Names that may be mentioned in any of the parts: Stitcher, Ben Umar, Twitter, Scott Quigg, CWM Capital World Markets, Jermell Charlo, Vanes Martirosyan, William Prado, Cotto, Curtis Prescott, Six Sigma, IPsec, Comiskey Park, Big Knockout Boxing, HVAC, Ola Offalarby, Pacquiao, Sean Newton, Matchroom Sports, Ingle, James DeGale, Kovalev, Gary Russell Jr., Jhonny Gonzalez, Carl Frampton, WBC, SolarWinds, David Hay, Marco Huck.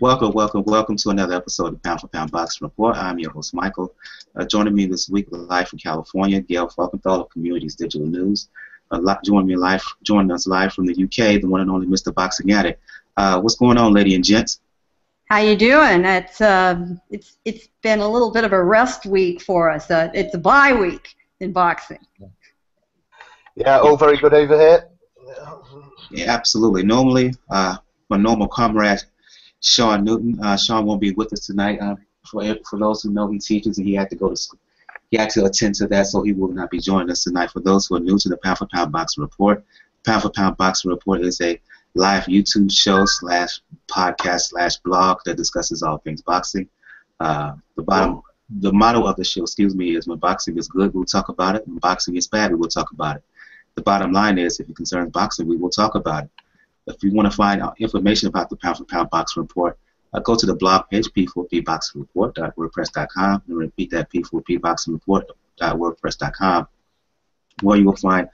Welcome, welcome, welcome to another episode of Pound for Pound Boxing Report. I'm your host, Michael. Joining me this week live from California, Gail Falkenthal of Communities Digital News. Joining us live from the UK, the one and only Mr. Boxing Addict. What's going on, ladies and gents? How you doing? It's been a little bit of a rest week for us. It's a bye week in boxing. Yeah, all very good over here. Yeah, absolutely. Normally, my normal comrade, Sean Newton. Sean won't be with us tonight. For those who know, he teaches and he had to go to school. He had to attend to that, so he will not be joining us tonight. For those who are new to the Pound for Pound Boxing Report, Pound for Pound Boxing Report is a live YouTube show / podcast / blog that discusses all things boxing. The motto of the show, is when boxing is good, we'll talk about it. When boxing is bad, we will talk about it. The bottom line is, if it concerns boxing, we will talk about it. If you want to find out information about the Pound for Pound Boxing Report, go to the blog page, p4pboxingreport.wordpress.com, and repeat that, p4pboxingreport.wordpress.com, where you will find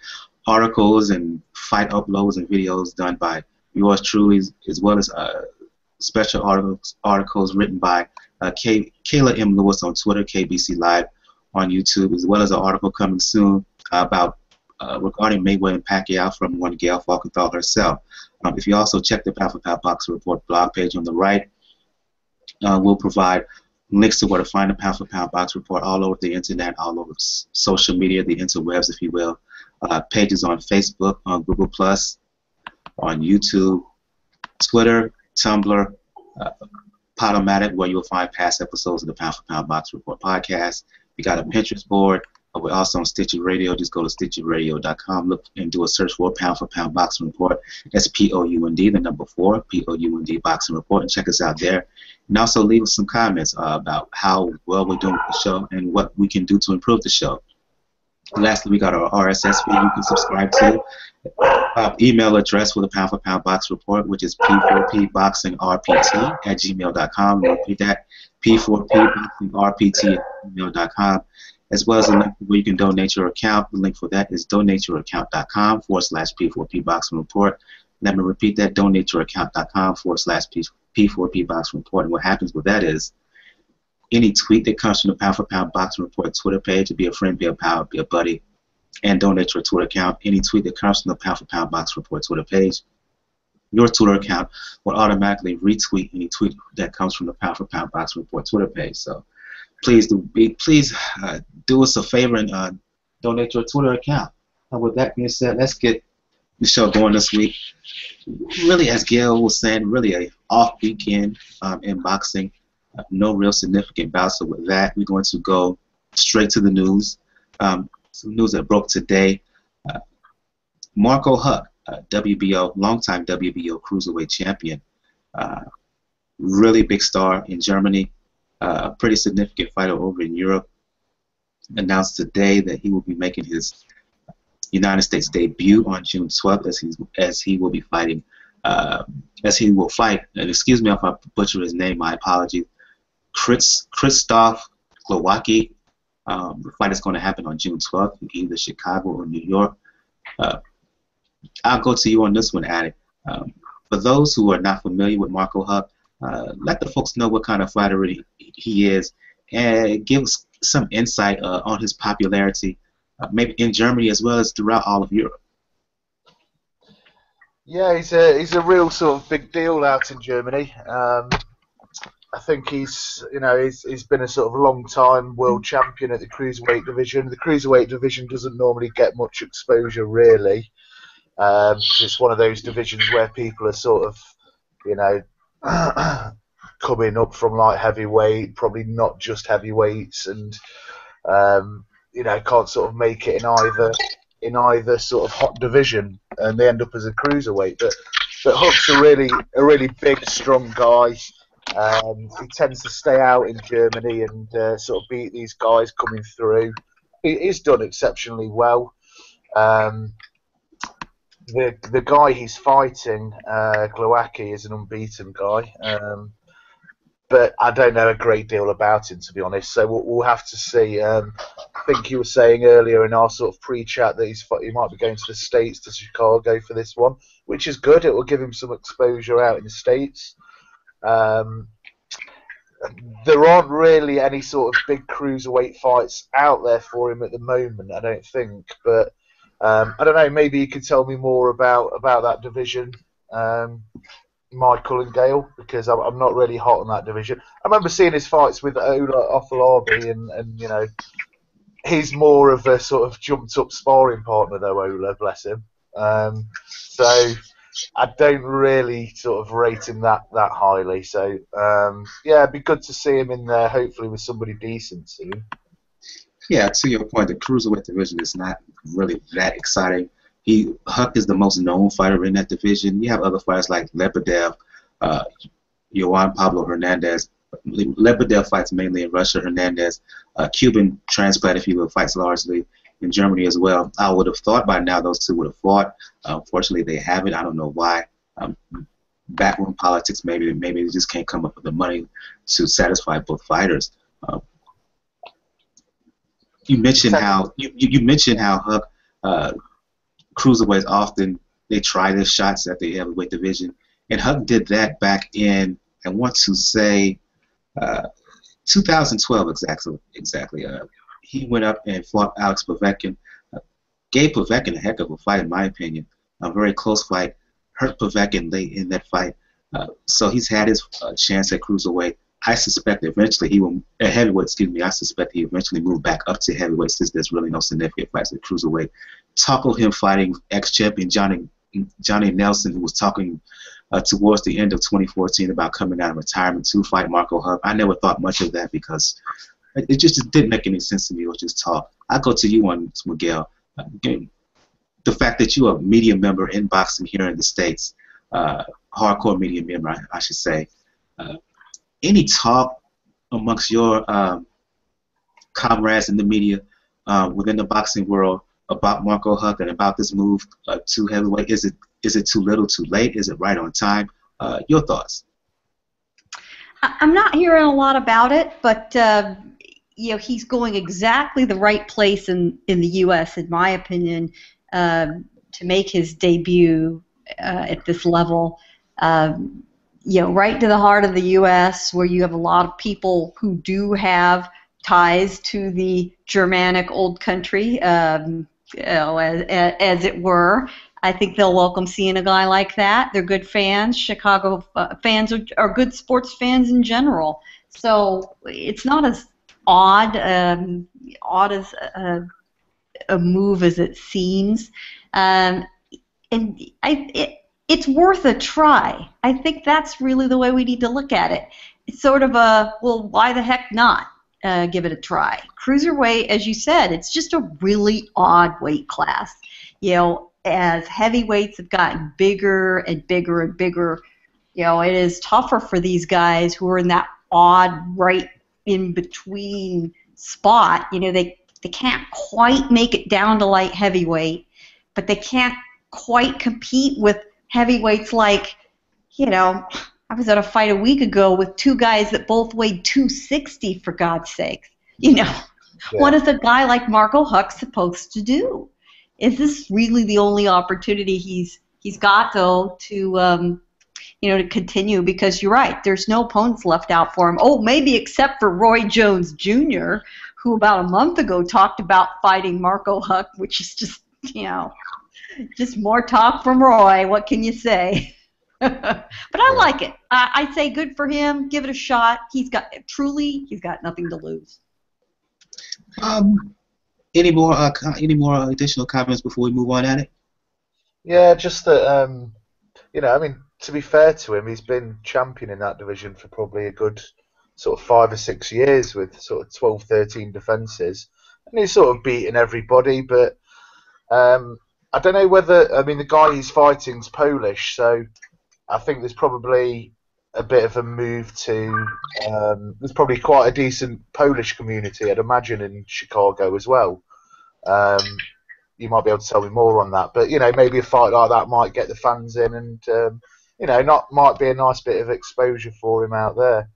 articles and fight uploads and videos done by yours truly, as well as special articles written by Kayla M. Lewis on Twitter, KBC Live on YouTube, as well as an article coming soon about regarding Mayweather and Pacquiao from one Gail Falkenthal herself. If you also check the Pound for Pound Boxing Report blog page on the right, we'll provide links to where to find the Pound for Pound Boxing Report all over the internet, all over social media, the interwebs, if you will. Pages on Facebook, on Google+, on YouTube, Twitter, Tumblr, Podomatic, where you'll find past episodes of the Pound for Pound Boxing Report podcast. We got a Pinterest board. We're also on Stitcher Radio. Just go to stitcherradio.com, look and do a search for Pound Boxing Report. That's P-O-U-N-D, the number 4, P-O-U-N-D Boxing Report, and check us out there. And also leave us some comments about how well we're doing with the show and what we can do to improve the show. And lastly, we got our RSS feed you can subscribe to. Email address for the Pound for Pound Box Report, which is p4pboxingrpt@gmail.com. We'll repeat that, p4pboxingrpt@gmail.com. As well as a link where you can donate your account. The link for that is donateyouraccount.com/P4P Boxing Report. Let me repeat that, donateyouraccount.com/P4P Boxing Report. And what happens with that is any tweet that comes from the Pound for Pound Boxing Report Twitter page, be a friend, be a pal, be a buddy, and donate your Twitter account. Any tweet that comes from the Pound for Pound Boxing Report Twitter page, your Twitter account will automatically retweet any tweet that comes from the Pound for Pound Boxing Report Twitter page. So Please do us a favor and donate your Twitter account. With that being said, let's get the show going this week. Really, as Gail was saying, really an off weekend in boxing. No real significant bouts. So with that, we're going to go straight to the news. Some news that broke today. Marco Huck, WBO, longtime WBO cruiserweight champion, really big star in Germany. A pretty significant fighter over in Europe, announced today that he will be making his United States debut on June 12th as he will fight. And excuse me if I butcher his name. My apologies. Krzysztof Glowacki. The fight is going to happen on June 12th in either Chicago or New York. I'll go to you on this one, Addy. For those who are not familiar with Marco Huck, let the folks know what kind of fighter he is, and give us some insight on his popularity, maybe in Germany as well as throughout all of Europe. Yeah, he's a real sort of big deal out in Germany. I think he's been a sort of long time world champion at the cruiserweight division. The cruiserweight division doesn't normally get much exposure really. It's one of those divisions where people are sort of coming up from light heavyweight, probably not just heavyweights, and can't sort of make it in either sort of hot division, and they end up as a cruiserweight. But Huck's a really big, strong guy. He tends to stay out in Germany and sort of beat these guys coming through. He's done exceptionally well. The guy he's fighting, Glowacki, is an unbeaten guy, but I don't know a great deal about him, to be honest. So we'll have to see. I think you were saying earlier in our sort of pre-chat that he might be going to the States, to Chicago for this one, which is good. It will give him some exposure out in the States. There aren't really any sort of big cruiserweight fights out there for him at the moment, I don't think. But I don't know, maybe you could tell me more about that division, Michael and Gail, because I'm not really hot on that division. I remember seeing his fights with Ola Afolabi, and you know, he's more of a sort of jumped-up sparring partner, though, Ola, bless him. So I don't really sort of rate him that highly. So, yeah, it'd be good to see him in there, hopefully with somebody decent soon. Yeah, to your point, the cruiserweight division is not really that exciting. Huck is the most known fighter in that division. You have other fighters like Lebedev, Juan Pablo Hernandez. Lebedev fights mainly in Russia. Hernandez, Cuban transplant, if you will, fights largely in Germany as well. I would have thought by now those two would have fought. Unfortunately, they haven't. I don't know why. Backroom politics, maybe they just can't come up with the money to satisfy both fighters. You mentioned how Huck, cruiserweights often they try their shots at the heavyweight division, and Huck did that back in, I want to say, 2012 exactly. He went up and fought Alex Povetkin. Gave Povetkin a heck of a fight, in my opinion. A very close fight. Hurt Povetkin late in that fight. So he's had his chance at cruiserweight. I suspect eventually he will heavyweight. Excuse me. I suspect he eventually move back up to heavyweight since there's really no significant fights at cruiserweight. Talk of him fighting ex-champion Johnny Nelson, who was talking towards the end of 2014 about coming out of retirement to fight Marco Huck. I never thought much of that because it just didn't make any sense to me. It was just talk. I go to you on Miguel. The fact that you are a media member in boxing here in the States, hardcore media member, I should say. Any talk amongst your comrades in the media within the boxing world about Marco Huck and about this move to heavyweight? Is it too little, too late? Is it right on time? Your thoughts? I'm not hearing a lot about it, but you know, he's going exactly the right place in the U.S. in my opinion to make his debut at this level. You know, right to the heart of the U.S., where you have a lot of people who do have ties to the Germanic old country, you know, as it were. I think they'll welcome seeing a guy like that. They're good fans. Chicago fans are good sports fans in general. So it's not as odd as a move as it seems. And it's worth a try. I think that's really the way we need to look at it. It's sort of a, well, why the heck not give it a try? Cruiserweight, as you said, it's just a really odd weight class. You know, as heavyweights have gotten bigger and bigger and bigger, you know, it is tougher for these guys who are in that odd right in between spot. You know, they can't quite make it down to light heavyweight, but they can't quite compete with heavyweights like, you know, I was at a fight a week ago with two guys that both weighed 260, for God's sake. You know, yeah. What is a guy like Marco Huck supposed to do? Is this really the only opportunity he's got, though, to you know, to continue? Because you're right, there's no opponents left out for him. Oh, maybe except for Roy Jones Jr., who about a month ago talked about fighting Marco Huck, which is just, you know, just more talk from Roy. What can you say? But I like it. I say good for him. Give it a shot. He's got nothing to lose. Any more additional comments before we move on at it? Yeah, just that you know, I mean, to be fair to him, he's been champion in that division for probably a good sort of 5 or 6 years with sort of 12, 13 defenses, and he's sort of beaten everybody. But I don't know whether, I mean, the guy he's fighting's Polish, so I think there's probably a bit of a move to, there's probably quite a decent Polish community, I'd imagine, in Chicago as well. You might be able to tell me more on that, but, you know, maybe a fight like that might get the fans in, and, you know, might be a nice bit of exposure for him out there.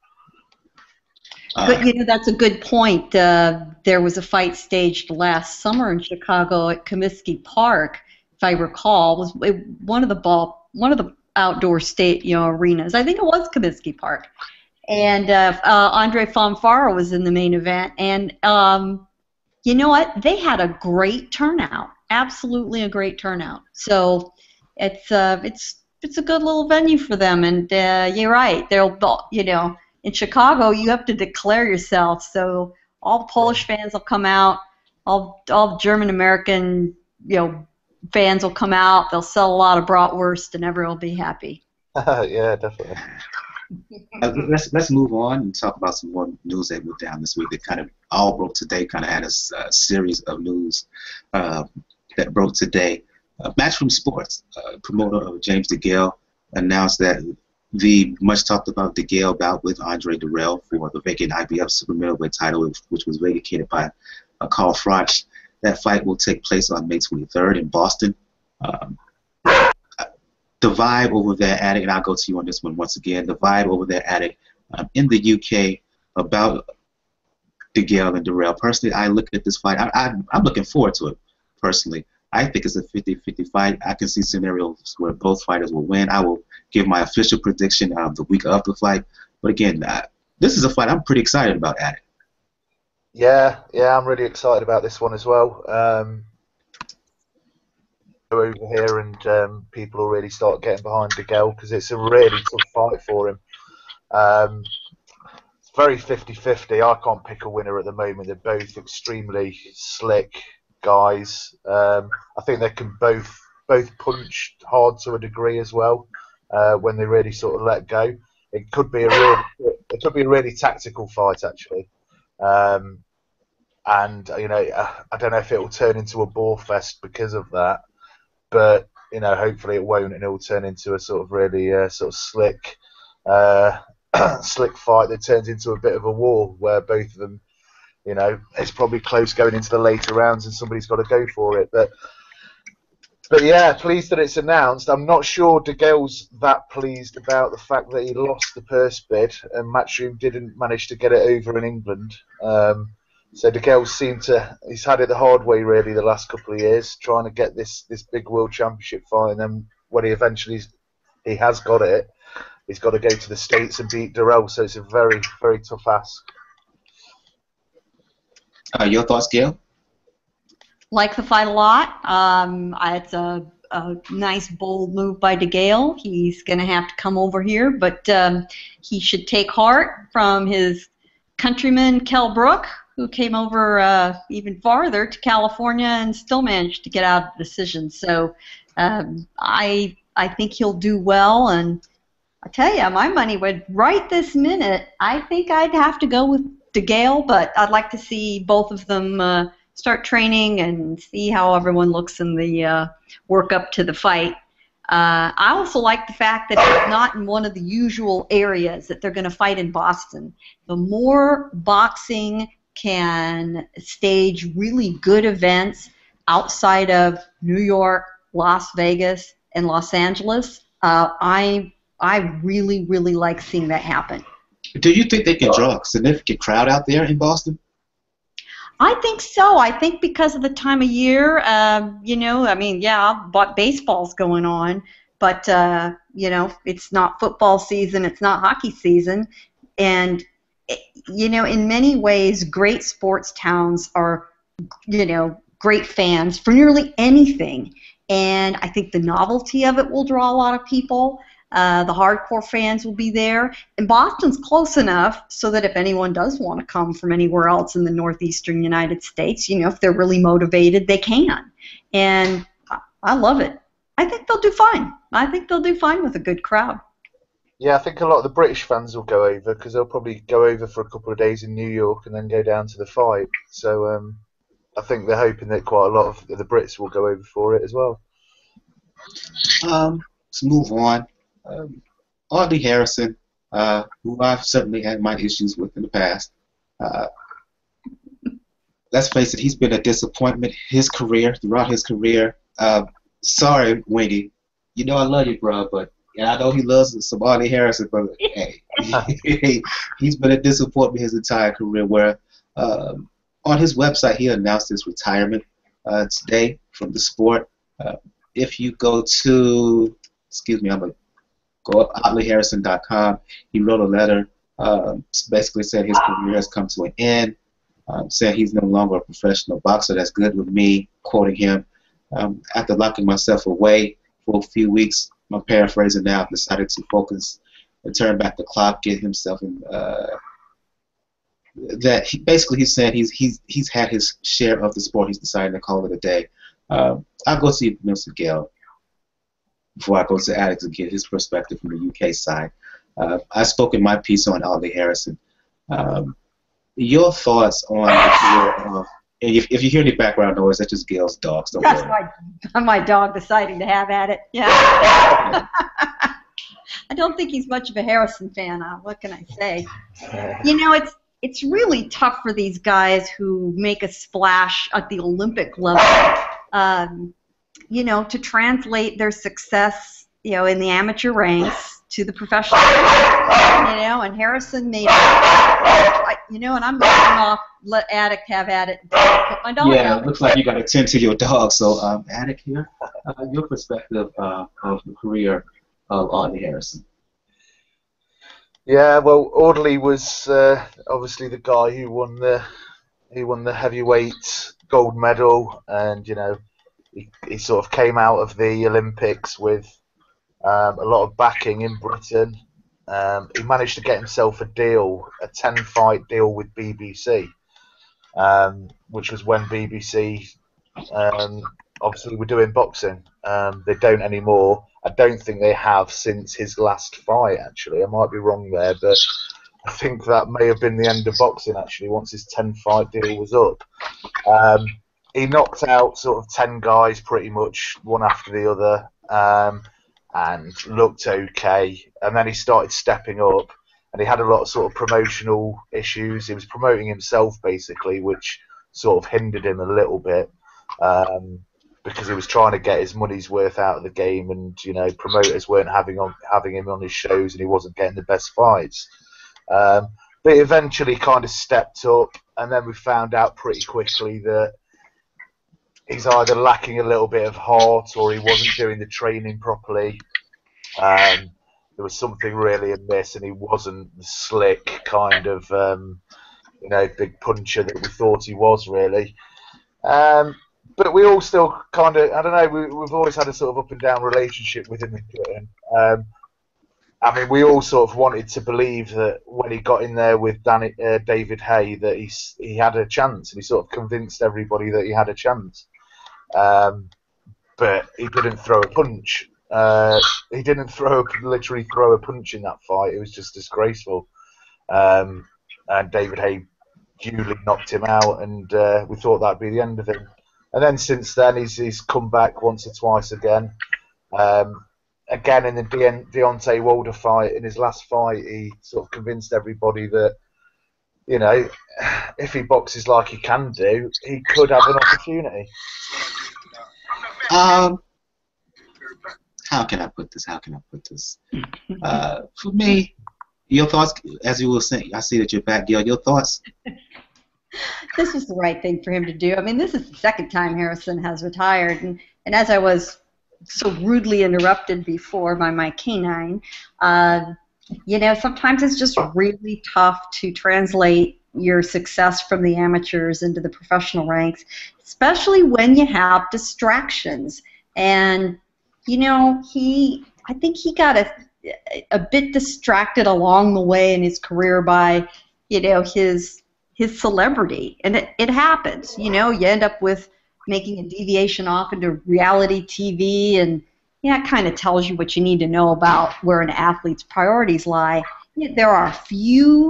But, you know, that's a good point. There was a fight staged last summer in Chicago at Comiskey Park, if I recall. It was one of the outdoor state, you know, arenas. I think it was Comiskey Park. And Andre Fonfara was in the main event. And you know what? They had a great turnout. Absolutely a great turnout. So it's a good little venue for them. And you're right. They'll, you know, in Chicago you have to declare yourself. So all Polish fans will come out. All German American, you know, fans will come out. They'll sell a lot of bratwurst, and everyone will be happy. Yeah, definitely. Let's move on and talk about some more news that moved down this week. It kind of all broke today. Kind of had a series of news that broke today. Matchroom Sports, promoter of James DeGale, announced that the much talked about DeGale bout with Andre Dirrell for the vacant IBF super middleweight title, which was vacated by Carl Frampton. That fight will take place on May 23rd in Boston. The vibe over there, Attic, and I'll go to you on this one once again. The vibe over there, Attic, in the UK about DeGale and Dirrell. Personally, I look at this fight. I'm looking forward to it, personally. I think it's a 50-50 fight. I can see scenarios where both fighters will win. I will give my official prediction the week of the fight. But again, this is a fight I'm pretty excited about, Attic. Yeah, I'm really excited about this one as well. Go over here and people will really start getting behind DeGale because it's a really tough fight for him. It's very 50-50. I can't pick a winner at the moment. They're both extremely slick guys. I think they can both punch hard to a degree as well when they really sort of let go. It could be a really tactical fight actually. And you know, I don't know if it will turn into a bore fest because of that, but you know, hopefully it won't, and it will turn into a sort of really sort of slick, slick fight that turns into a bit of a war where both of them, you know, it's probably close going into the later rounds, and somebody's got to go for it. But yeah, pleased that it's announced. I'm not sure DeGale's that pleased about the fact that he lost the purse bid and Matchroom didn't manage to get it over in England. So DeGale he's had it the hard way really the last couple of years, trying to get this big world championship fight, and then when he eventually has got it, he's got to go to the States and beat Dirrell. So it's a very, very tough ask. Your thoughts, Gail? Like the fight a lot. It's a nice, bold move by DeGale. He's going to have to come over here, but he should take heart from his countryman, Kell Brook, who came over even farther to California and still managed to get out of the decision. So I think he'll do well, and I tell you, my money would, right this minute, I think I'd have to go with DeGale, but I'd like to see both of them start training and see how everyone looks in the work up to the fight. I also like the fact that it's not in one of the usual areas that they're going to fight in Boston. The more boxing can stage really good events outside of New York, Las Vegas, and Los Angeles, I really, really like seeing that happen. Do you think they can draw a significant crowd out there in Boston? I think so. I think because of the time of year, you know, I mean, yeah, baseball's going on, but, you know, it's not football season, it's not hockey season, and, you know, in many ways, great sports towns are, you know, great fans for nearly anything, and I think the novelty of it will draw a lot of people. The hardcore fans will be there, and Boston's close enough so that if anyone does want to come from anywhere else in the northeastern United States, you know, if they're really motivated, they can. And I love it. I think they'll do fine. I think they'll do fine with a good crowd. Yeah, I think a lot of the British fans will go over because they'll probably go over for a couple of days in New York and then go down to the fight. So I think they're hoping that quite a lot of the Brits will go over for it as well. Let's move on. Audley Harrison, who I've certainly had my issues with in the past. Let's face it, he's been a disappointment throughout his career. Sorry, Winnie. You know I love you, bro, but and I know he loves some Audley Harrison, but hey, he's been a disappointment his entire career. Where on his website he announced his retirement today from the sport. If you go to, excuse me, I'm a Go up AudleyHarrison.com. He wrote a letter, basically said his career has come to an end, said he's no longer a professional boxer. That's good with me, quoting him. After locking myself away for a few weeks, I'm paraphrasing now, decided to focus and turn back the clock, get himself in. That he, basically he's saying he's had his share of the sport. He's decided to call it a day. I'll go see Mr. Gale before I go to Alex and get his perspective from the UK side. I spoke in my piece on Audley Harrison. Your thoughts on if you hear any background noise, that's just Gale's dogs. Don't worry. My dog deciding to have at it. Yeah. I don't think he's much of a Harrison fan. What can I say? You know, it's really tough for these guys who make a splash at the Olympic level. You know, to translate their success, you know, in the amateur ranks to the professional. You know, and Harrison made it. You know, and I'm going off. Let Attic have at it. Put my dog out. It looks like you got to tend to your dog. So, Attic here, your perspective of the career of Audley Harrison. Yeah, well, Audley was obviously the guy who won the heavyweight gold medal, and you know he sort of came out of the Olympics with a lot of backing in Britain. He managed to get himself a deal, a 10-fight deal with BBC, which was when BBC obviously were doing boxing. They don't anymore. I don't think they have since his last fight, actually. I might be wrong there, but I think that may have been the end of boxing, actually, once his 10-fight deal was up. He knocked out sort of 10 guys pretty much, one after the other, and looked okay. And then he started stepping up, and he had a lot of sort of promotional issues. He was promoting himself, basically, which sort of hindered him a little bit. Because he was trying to get his money's worth out of the game, and you know promoters weren't having him on his shows, and he wasn't getting the best fights. But he eventually kind of stepped up, and then we found out pretty quickly that he's either lacking a little bit of heart, or he wasn't doing the training properly. There was something really amiss, and he wasn't the slick kind of you know big puncher that we thought he was really. But we all still kind of, I don't know, we've always had a sort of up and down relationship with him. I mean, we all sort of wanted to believe that when he got in there with David Hay that he had a chance, and he sort of convinced everybody that he had a chance. But he didn't throw a punch. He didn't literally throw a punch in that fight. It was just disgraceful. And David Hay duly knocked him out, and we thought that would be the end of him. And then since then, he's come back once or twice again. Again, in the Deontay Wilder fight, in his last fight, he sort of convinced everybody that, you know, if he boxes like he can do, he could have an opportunity. How can I put this? For me, your thoughts, as you were saying, I see that you're back, Gail. Your thoughts? This was the right thing for him to do. I mean, this is the second time Harrison has retired, and as I was so rudely interrupted before by my canine, you know, sometimes it's just really tough to translate your success from the amateurs into the professional ranks, especially when you have distractions. And, you know, I think he got a bit distracted along the way in his career by, you know, his celebrity, and it happens. You know, you end up with making a deviation off into reality TV, and yeah, it kind of tells you what you need to know about where an athlete's priorities lie. There are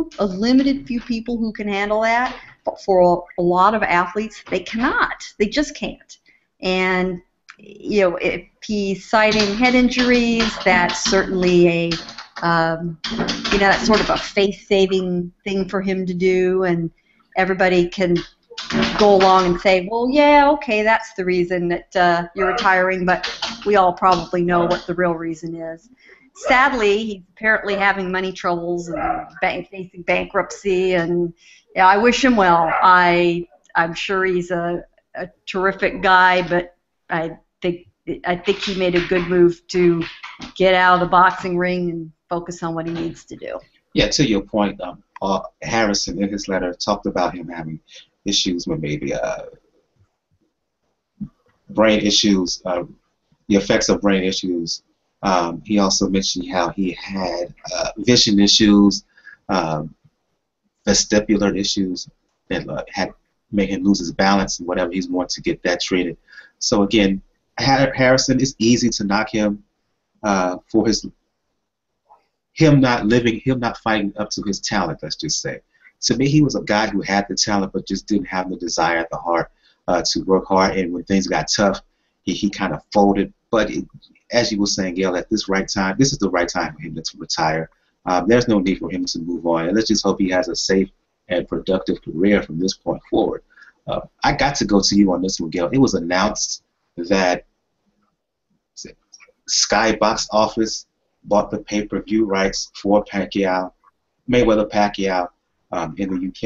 a limited few people who can handle that, but for a lot of athletes, they cannot. They just can't. And you know, if he's citing head injuries, that's certainly a you know, that's sort of a faith-saving thing for him to do, and everybody can go along and say, well, yeah, okay, that's the reason that you're retiring, but we all probably know what the real reason is. Sadly, he's apparently having money troubles and facing bankruptcy, and yeah, I wish him well. I'm sure he's a terrific guy, but I think I think he made a good move to get out of the boxing ring and focus on what he needs to do. Yeah, to your point, Harrison in his letter talked about him having issues with maybe brain issues, the effects of brain issues. He also mentioned how he had vision issues, vestibular issues that had made him lose his balance and whatever. He's wanting to get that treated. So again, Harrison, it's easy to knock him for him not living, him not fighting up to his talent, let's just say. To me, he was a guy who had the talent but just didn't have the desire, the heart to work hard. And when things got tough, he kind of folded. But as you were saying, Gail, at this right time, this is the right time for him to retire. There's no need for him to move on. And let's just hope he has a safe and productive career from this point forward. I got to go to you on this one, Gail. It was announced that Skybox office bought the pay-per-view rights for Pacquiao, Mayweather-Pacquiao in the UK,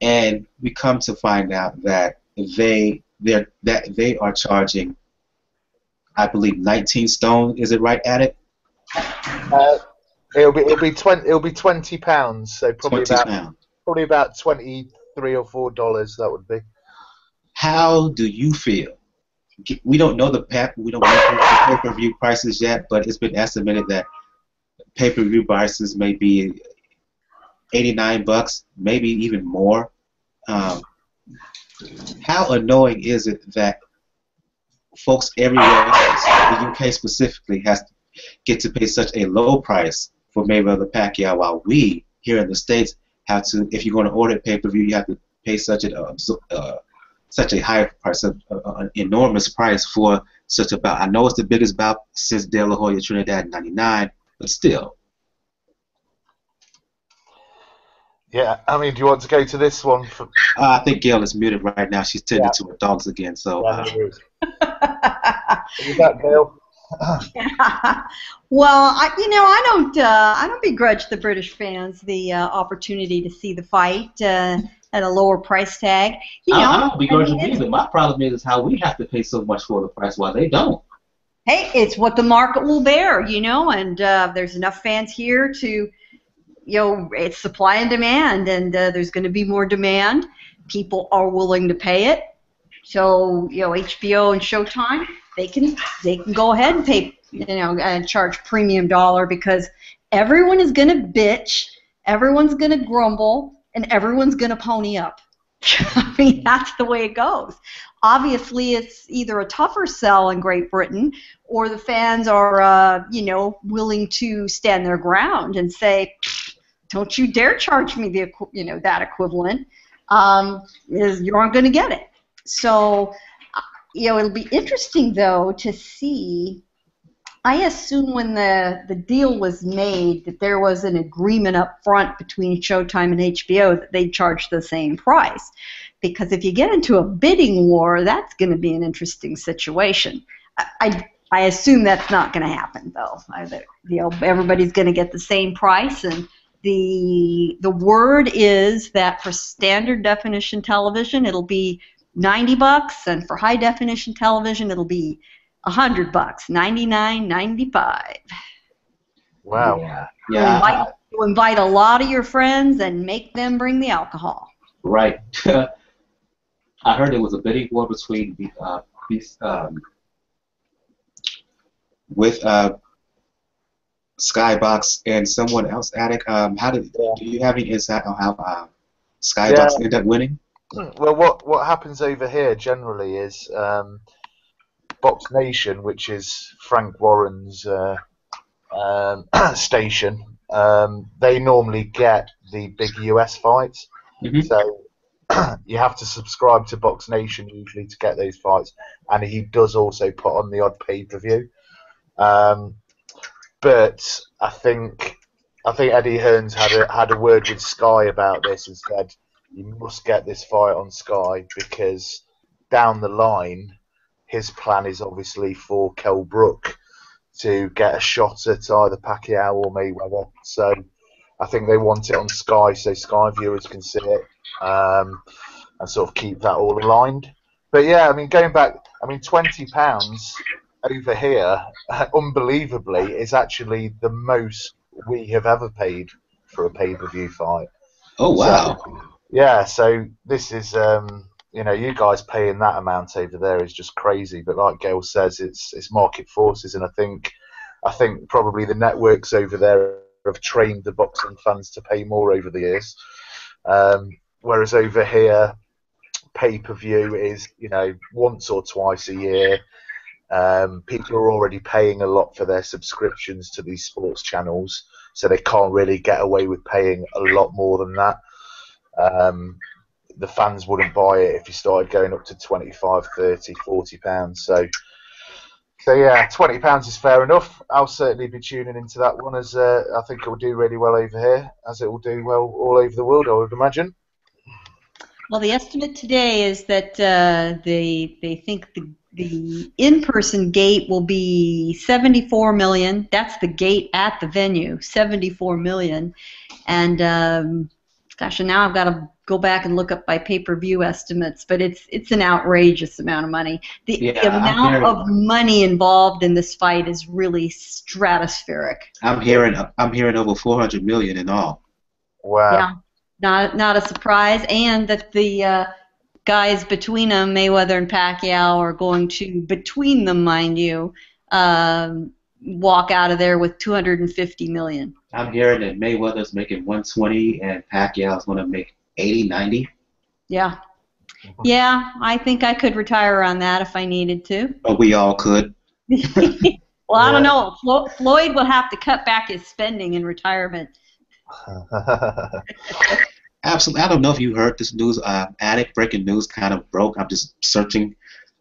and we come to find out that they are charging, I believe, 19 stone. Is it right at it? It'll be £20. So probably about $23 or $24. That would be. How do you feel? We don't know the pay-per-view prices yet, but it's been estimated that pay-per-view prices may be $89, maybe even more. How annoying is it that folks everywhere else, the UK specifically, has to get to pay such a low price for Mayweather Pacquiao, while we here in the States have to, if you're going to order pay-per-view, you have to pay such an such a high price, an enormous price for such a bout. I know it's the biggest bout since De La Hoya Trinidad in '99, but still. Yeah, I mean, do you want to go to this one? I think Gail is muted right now. She's tending to her dogs again, so. You got Gail. Yeah. Well, I don't begrudge the British fans the opportunity to see the fight. At a lower price tag. You know, I don't begrudge them either. My problem is how we have to pay so much for the price while they don't. Hey, it's what the market will bear, you know, and there's enough fans here to, you know, it's supply and demand, and there's going to be more demand. People are willing to pay it. So, you know, HBO and Showtime, they can go ahead and pay, you know, and charge premium dollar, because everyone is going to bitch, everyone's going to grumble, and everyone's going to pony up. I mean, that's the way it goes. Obviously, it's either a tougher sell in Great Britain, or the fans are, you know, willing to stand their ground and say, "Don't you dare charge me the, you know, that equivalent. You aren't going to get it." So, you know, it'll be interesting though to see. I assume when the deal was made that there was an agreement up front between Showtime and HBO that they'd charge the same price, because if you get into a bidding war, that's going to be an interesting situation. I assume that's not going to happen, though. You know, everybody's going to get the same price, and the word is that for standard definition television, it'll be $90, and for high definition television, it'll be $100, $99.95. Wow. Yeah. You invite a lot of your friends and make them bring the alcohol. Right. I heard there was a bidding war between with Skybox and someone else. Attic. Do you have any insight on how Skybox ended up winning? Well, what happens over here generally is. Box Nation, which is Frank Warren's station, they normally get the big US fights. Mm-hmm. So you have to subscribe to Box Nation usually to get those fights, and he does also put on the odd pay-per-view. But I think Eddie Hearns had a word with Sky about this and said, "You must get this fight on Sky, because down the line." His plan is obviously for Kell Brook to get a shot at either Pacquiao or Mayweather. So I think they want it on Sky so Sky viewers can see it and sort of keep that all aligned. But yeah, I mean, going back, I mean, 20 pounds over here, unbelievably, is actually the most we have ever paid for a pay-per-view fight. Oh, wow. So, yeah, so this is, you know, you guys paying that amount over there is just crazy. But like Gail says, it's market forces, and I think probably the networks over there have trained the boxing fans to pay more over the years. Whereas over here, pay-per-view is, you know, once or twice a year. People are already paying a lot for their subscriptions to these sports channels, so they can't really get away with paying a lot more than that. The fans wouldn't buy it if you started going up to 25, 30, 40 pounds. So yeah, 20 pounds is fair enough. I'll certainly be tuning into that one, as I think it will do really well over here, as it will do well all over the world, I would imagine. Well, the estimate today is that they think the in-person gate will be 74 million. That's the gate at the venue, 74 million. And gosh, and now I've got to go back and look up my pay-per-view estimates, but it's an outrageous amount of money. The amount of money involved in this fight is really stratospheric. I'm hearing over 400 million in all. Wow. Yeah. Not a surprise, and that the guys between them, Mayweather and Pacquiao, are going to, between them, mind you, walk out of there with 250 million. I'm hearing that Mayweather's making 120, and Pacquiao's going to make 80, 90. Yeah, yeah. I think I could retire on that if I needed to. Oh, we all could. Well, I don't know. Floyd will have to cut back his spending in retirement. Absolutely. I don't know if you heard this news. Attic breaking news kind of broke. I'm just searching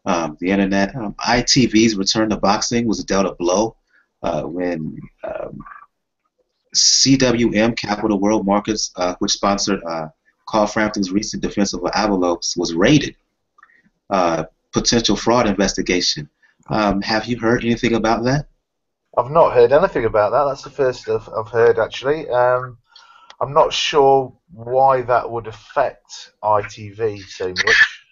the internet. ITV's return to boxing was dealt a blow when CWM Capital World Markets, which sponsored Carl Frampton's recent defense of Avalos, was raided. Potential fraud investigation. Have you heard anything about that? I've not heard anything about that. That's the first I've heard, actually. I'm not sure why that would affect ITV so much.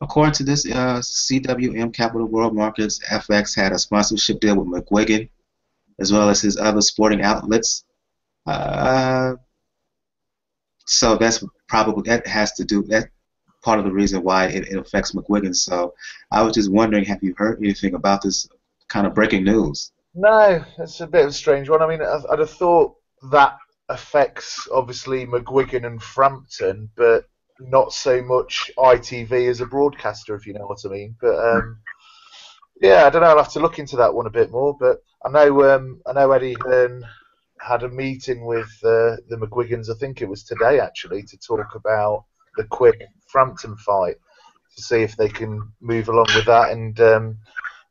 According to this, CWM Capital World Markets, FX, had a sponsorship deal with McGuigan, as well as his other sporting outlets. So that's probably, that has to do, that part of the reason why it affects McGuigan. So I was just wondering, have you heard anything about this kind of breaking news? No, it's a bit of a strange one. I mean, I'd have thought that affects, obviously, McGuigan and Frampton, but not so much ITV as a broadcaster, if you know what I mean. But, yeah, I don't know. I'll have to look into that one a bit more. But I know Eddie Hearn had a meeting with the McGuigans, I think it was today, actually, to talk about the Quigg-Frampton fight, to see if they can move along with that and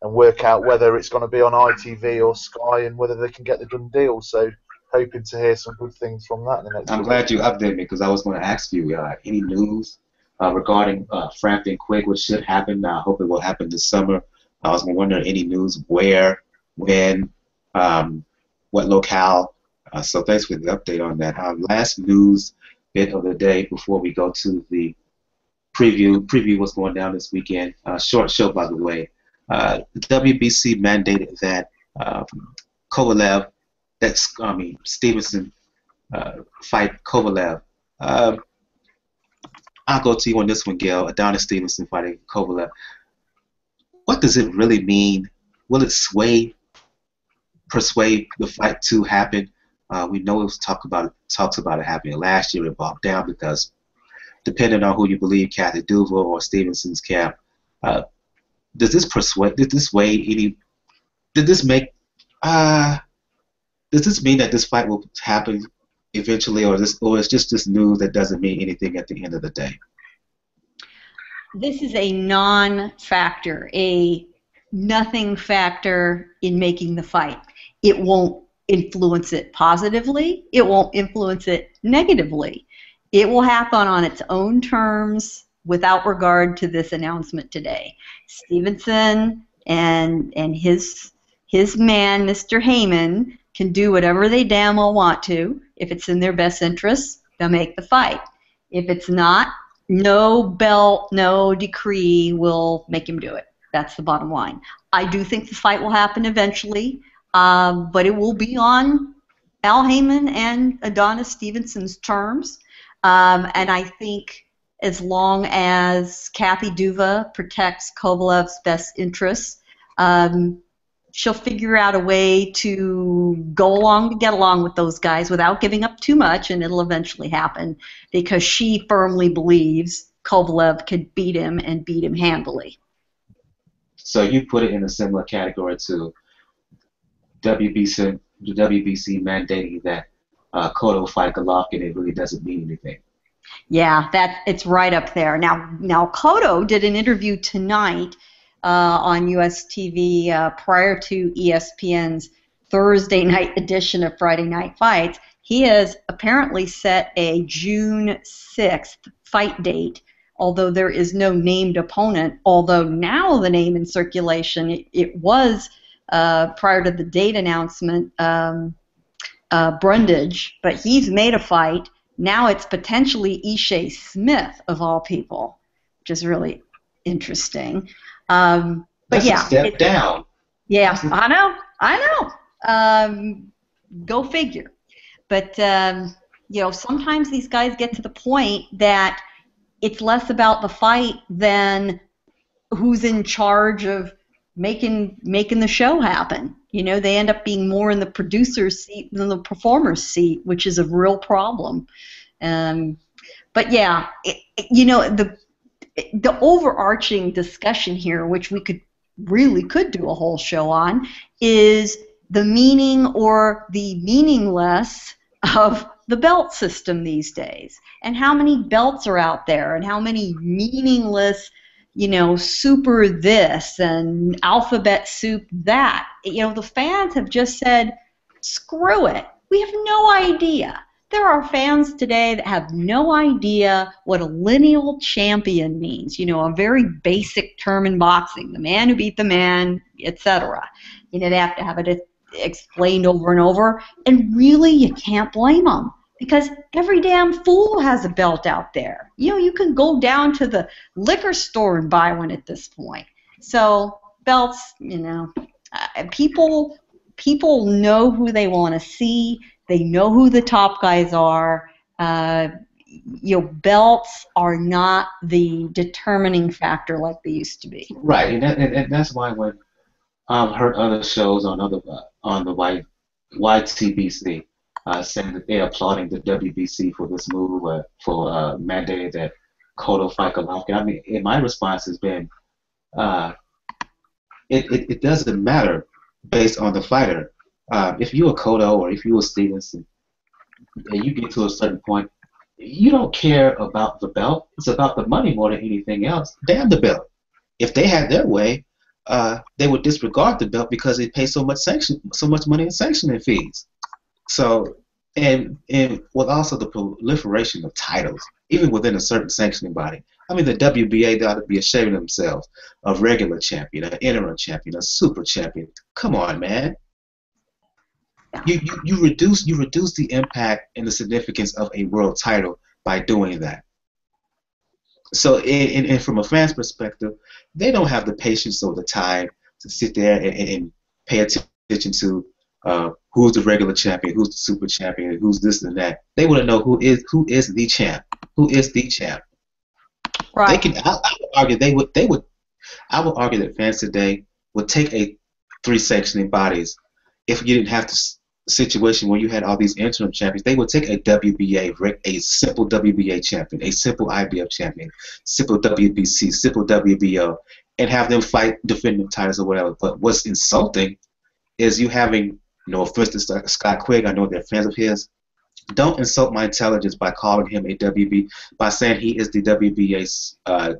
work out whether it's going to be on ITV or Sky, and whether they can get the done deal. So hoping to hear some good things from that. I'm glad you updated me, because I was going to ask you any news regarding Frampton Quigg, which should happen. I hope it will happen this summer. I was wondering any news, where, when, what locale. So thanks for the update on that. Our last news bit of the day before we go to the preview what's going down this weekend. Short show, by the way. WBC mandated that Kovalev, Stevenson fight Kovalev. I'll go to you on this one, Gail. Adonis Stevenson fighting Kovalev. What does it really mean? Will it persuade the fight to happen? We know it was talked about it happening last year. It bogged down because, depending on who you believe, Kathy Duval or Stevenson's camp. Does this mean that this fight will happen eventually, or it's just this news that doesn't mean anything at the end of the day? This is a non-factor, a nothing factor in making the fight. It won't influence it positively. It won't influence it negatively. It will happen on its own terms, without regard to this announcement today. Stevenson and his man, Mr. Heyman, can do whatever they damn well want to. If it's in their best interest, they'll make the fight. If it's not, No belt, no decree will make him do it. That's the bottom line. I do think the fight will happen eventually, but it will be on Al Heyman and Adonis Stevenson's terms. And I think as long as Kathy Duva protects Kovalev's best interests, she'll figure out a way to go along to get along with those guys without giving up too much, and it'll eventually happen because she firmly believes Kovalev could beat him and beat him handily. So you put it in a similar category to WBC, the WBC mandating that Cotto fight Golovkin, it really doesn't mean anything. Yeah, it's right up there. Now Cotto did an interview tonight on US TV prior to ESPN's Thursday night edition of Friday Night Fights. He has apparently set a June 6th fight date, although there is no named opponent, although now the name in circulation, it was prior to the date announcement, Brundage, but he's made a fight. Now it's potentially Ishae Smith, of all people, which is really interesting. But that's a step down. Yeah, I know. Go figure. But you know, sometimes these guys get to the point that it's less about the fight than who's in charge of making the show happen. You know, they end up being more in the producer's seat than the performer's seat, which is a real problem. But yeah, you know, the overarching discussion here, which we really could do a whole show on, is the meaning or the meaningless of the belt system these days, and how many belts are out there, and how many meaningless, you know, super this and alphabet soup that. You know, the fans have just said, screw it. We have no idea. There are fans today that have no idea what a lineal champion means, you know, a very basic term in boxing, the man who beat the man, etc. You know, they have to have it explained over and over, and really you can't blame them because every damn fool has a belt out there. You know, you can go down to the liquor store and buy one at this point. So belts, you know, people know who they want to see. They know who the top guys are. You know, belts are not the determining factor like they used to be. Right, and that's why when I've heard other shows on the YTBC saying that they're applauding the WBC for this move for mandating that Cotto fight Golovkin. I mean, and my response has been, it doesn't matter based on the fighter. If you're a Cotto or if you're a Stevenson, and you get to a certain point, you don't care about the belt. It's about the money more than anything else. Damn the belt. If they had their way, they would disregard the belt because they pay so much money in sanctioning fees. So, and with also the proliferation of titles, even within a certain sanctioning body. I mean, the WBA, they ought to be ashamed of themselves, a regular champion, an interim champion, a super champion. Come on, man. You reduce the impact and the significance of a world title by doing that. So and from a fan's perspective, they don't have the patience or the time to sit there and pay attention to who's the regular champion, who's the super champion, who's this and that. They want to know who is the champ, who is the champ. Right. They can. I would argue they would. I would argue that fans today would take a three sanctioning bodies. If you didn't have this situation where you had all these interim champions, they would take a WBA, a simple WBA champion, a simple IBF champion, simple WBC, simple WBO, and have them fight defending titles or whatever. But what's insulting is you having, no offense to Scott Quigg, I know they're fans of his. Don't insult my intelligence by calling him a by saying he is the WBA's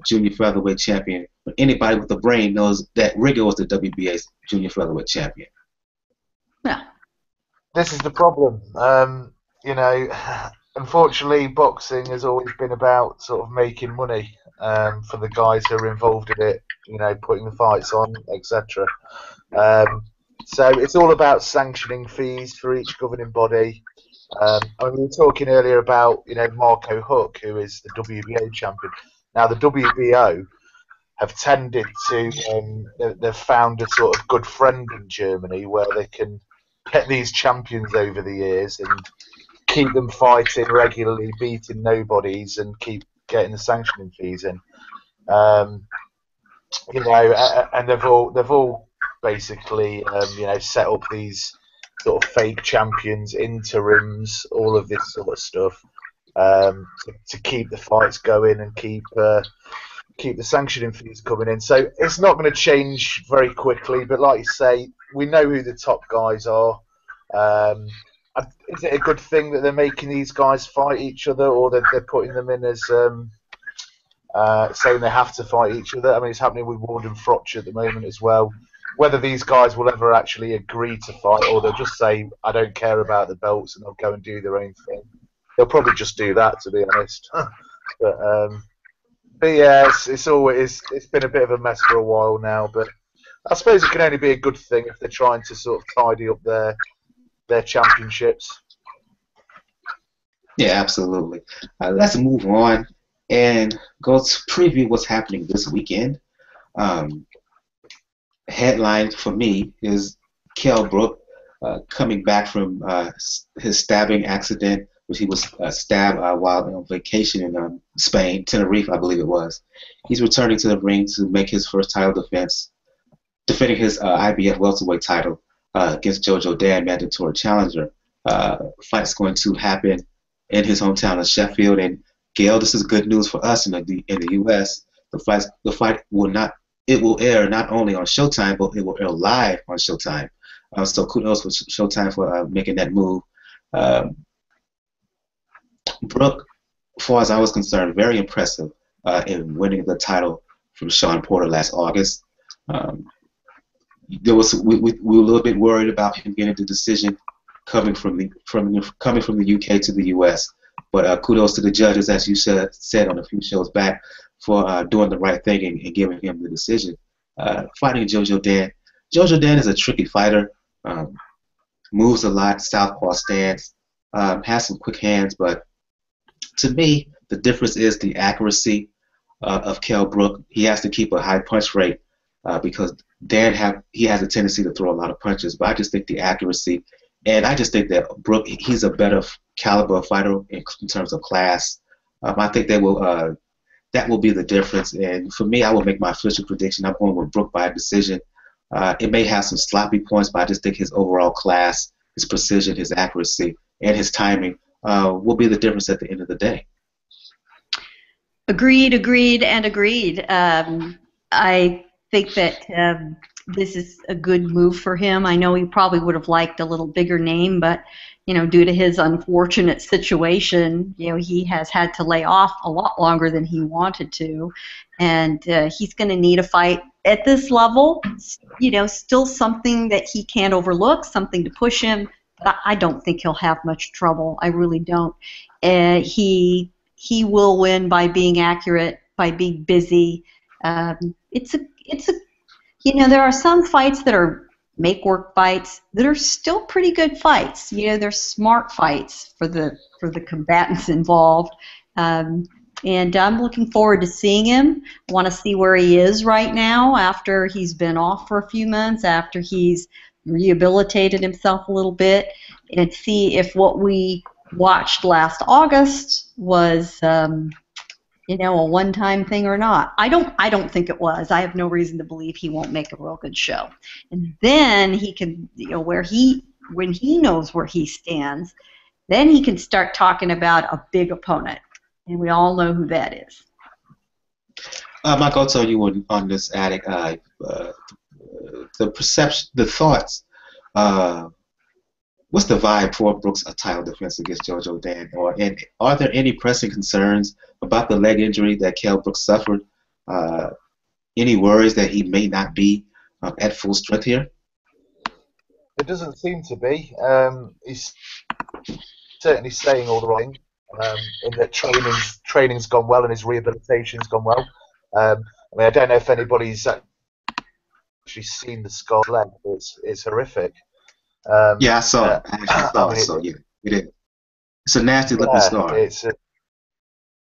junior featherweight champion. But anybody with a brain knows that Rigo was the WBA's junior featherweight champion. Yeah. This is the problem. You know, unfortunately, boxing has always been about sort of making money for the guys who are involved in it, you know, putting the fights on, etc. So it's all about sanctioning fees for each governing body, We were talking earlier about, you know, Marco Huck, who is the WBA champion. Now, the WBO have tended to, they've found a sort of good friend in Germany where they can get these champions over the years and keep them fighting regularly, beating nobodies, and keep getting the sanctioning fees in. You know, and they've all basically, you know, set up these sort of fake champions, interims, all of this sort of stuff, to keep the fights going and keep the sanctioning fees coming in. So it's not going to change very quickly, but like you say, we know who the top guys are. Is it a good thing that they're making these guys fight each other, or that they're putting them in as saying they have to fight each other? I mean, it's happening with Ward and Frotch at the moment as well. Whether these guys will ever actually agree to fight, or they'll just say, I don't care about the belts, and they'll go and do their own thing. They'll probably just do that, to be honest. But yeah, it's been a bit of a mess for a while now, but I suppose it can only be a good thing if they're trying to sort of tidy up their championships. Yeah, absolutely. Let's move on and go to preview what's happening this weekend. Headline for me is Kell Brook coming back from his stabbing accident, which he was stabbed while on vacation in Spain, Tenerife, I believe it was. He's returning to the ring to make his first title defense, defending his IBF welterweight title against Jojo Dan, mandatory challenger. Fight's going to happen in his hometown of Sheffield. And Gail, this is good news for us in the U.S. The fight will not. It will air not only on Showtime, but it will air live on Showtime. So kudos for Showtime for making that move. Brook, as far as I was concerned, very impressive in winning the title from Sean Porter last August. We were a little bit worried about him getting the decision coming from the UK to the US. But kudos to the judges, as you said on a few shows back, for doing the right thing and giving him the decision. Fighting Jojo Dan. Jojo Dan is a tricky fighter. Moves a lot, southpaw stance. Has some quick hands, but to me, the difference is the accuracy of Kell Brook. He has to keep a high punch rate because Dan has a tendency to throw a lot of punches. But I just think the accuracy, and I just think that Brook, he's a better caliber fighter in terms of class. I think they will. That will be the difference, and for me, I will make my official prediction. I'm going with Brook by a decision. It may have some sloppy points, but I just think his overall class, his precision, his accuracy, and his timing will be the difference at the end of the day. Agreed, agreed, and agreed. I think that this is a good move for him. I know he probably would have liked a little bigger name, but you know, due to his unfortunate situation, you know, he has had to lay off a lot longer than he wanted to, and he's going to need a fight at this level. You know, still something that he can't overlook, something to push him. But I don't think he'll have much trouble. I really don't. He will win by being accurate, by being busy. It's a you know, there are some fights that are make-work fights that are still pretty good fights. You know, they're smart fights for the combatants involved. And I'm looking forward to seeing him. I want to see where he is right now after he's been off for a few months, after he's rehabilitated himself a little bit, and see if what we watched last August was you know, a one-time thing or not. I don't think it was. I have no reason to believe he won't make a real good show. And then he can, you know, when he knows where he stands, then he can start talking about a big opponent, and we all know who that is. Mike, I'll tell you on this attic, the perception, the thoughts. What's the vibe for Brook's title defense against Jojo Dan? And are there any pressing concerns about the leg injury that Kell Brook suffered? Any worries that he may not be at full strength here? It doesn't seem to be. He's certainly saying all the right things, in that training's gone well and his rehabilitation's gone well. I mean, I don't know if anybody's actually seen the scarred leg. It's horrific. Yeah, I saw it. I mean, it is. It's a nasty looking scar.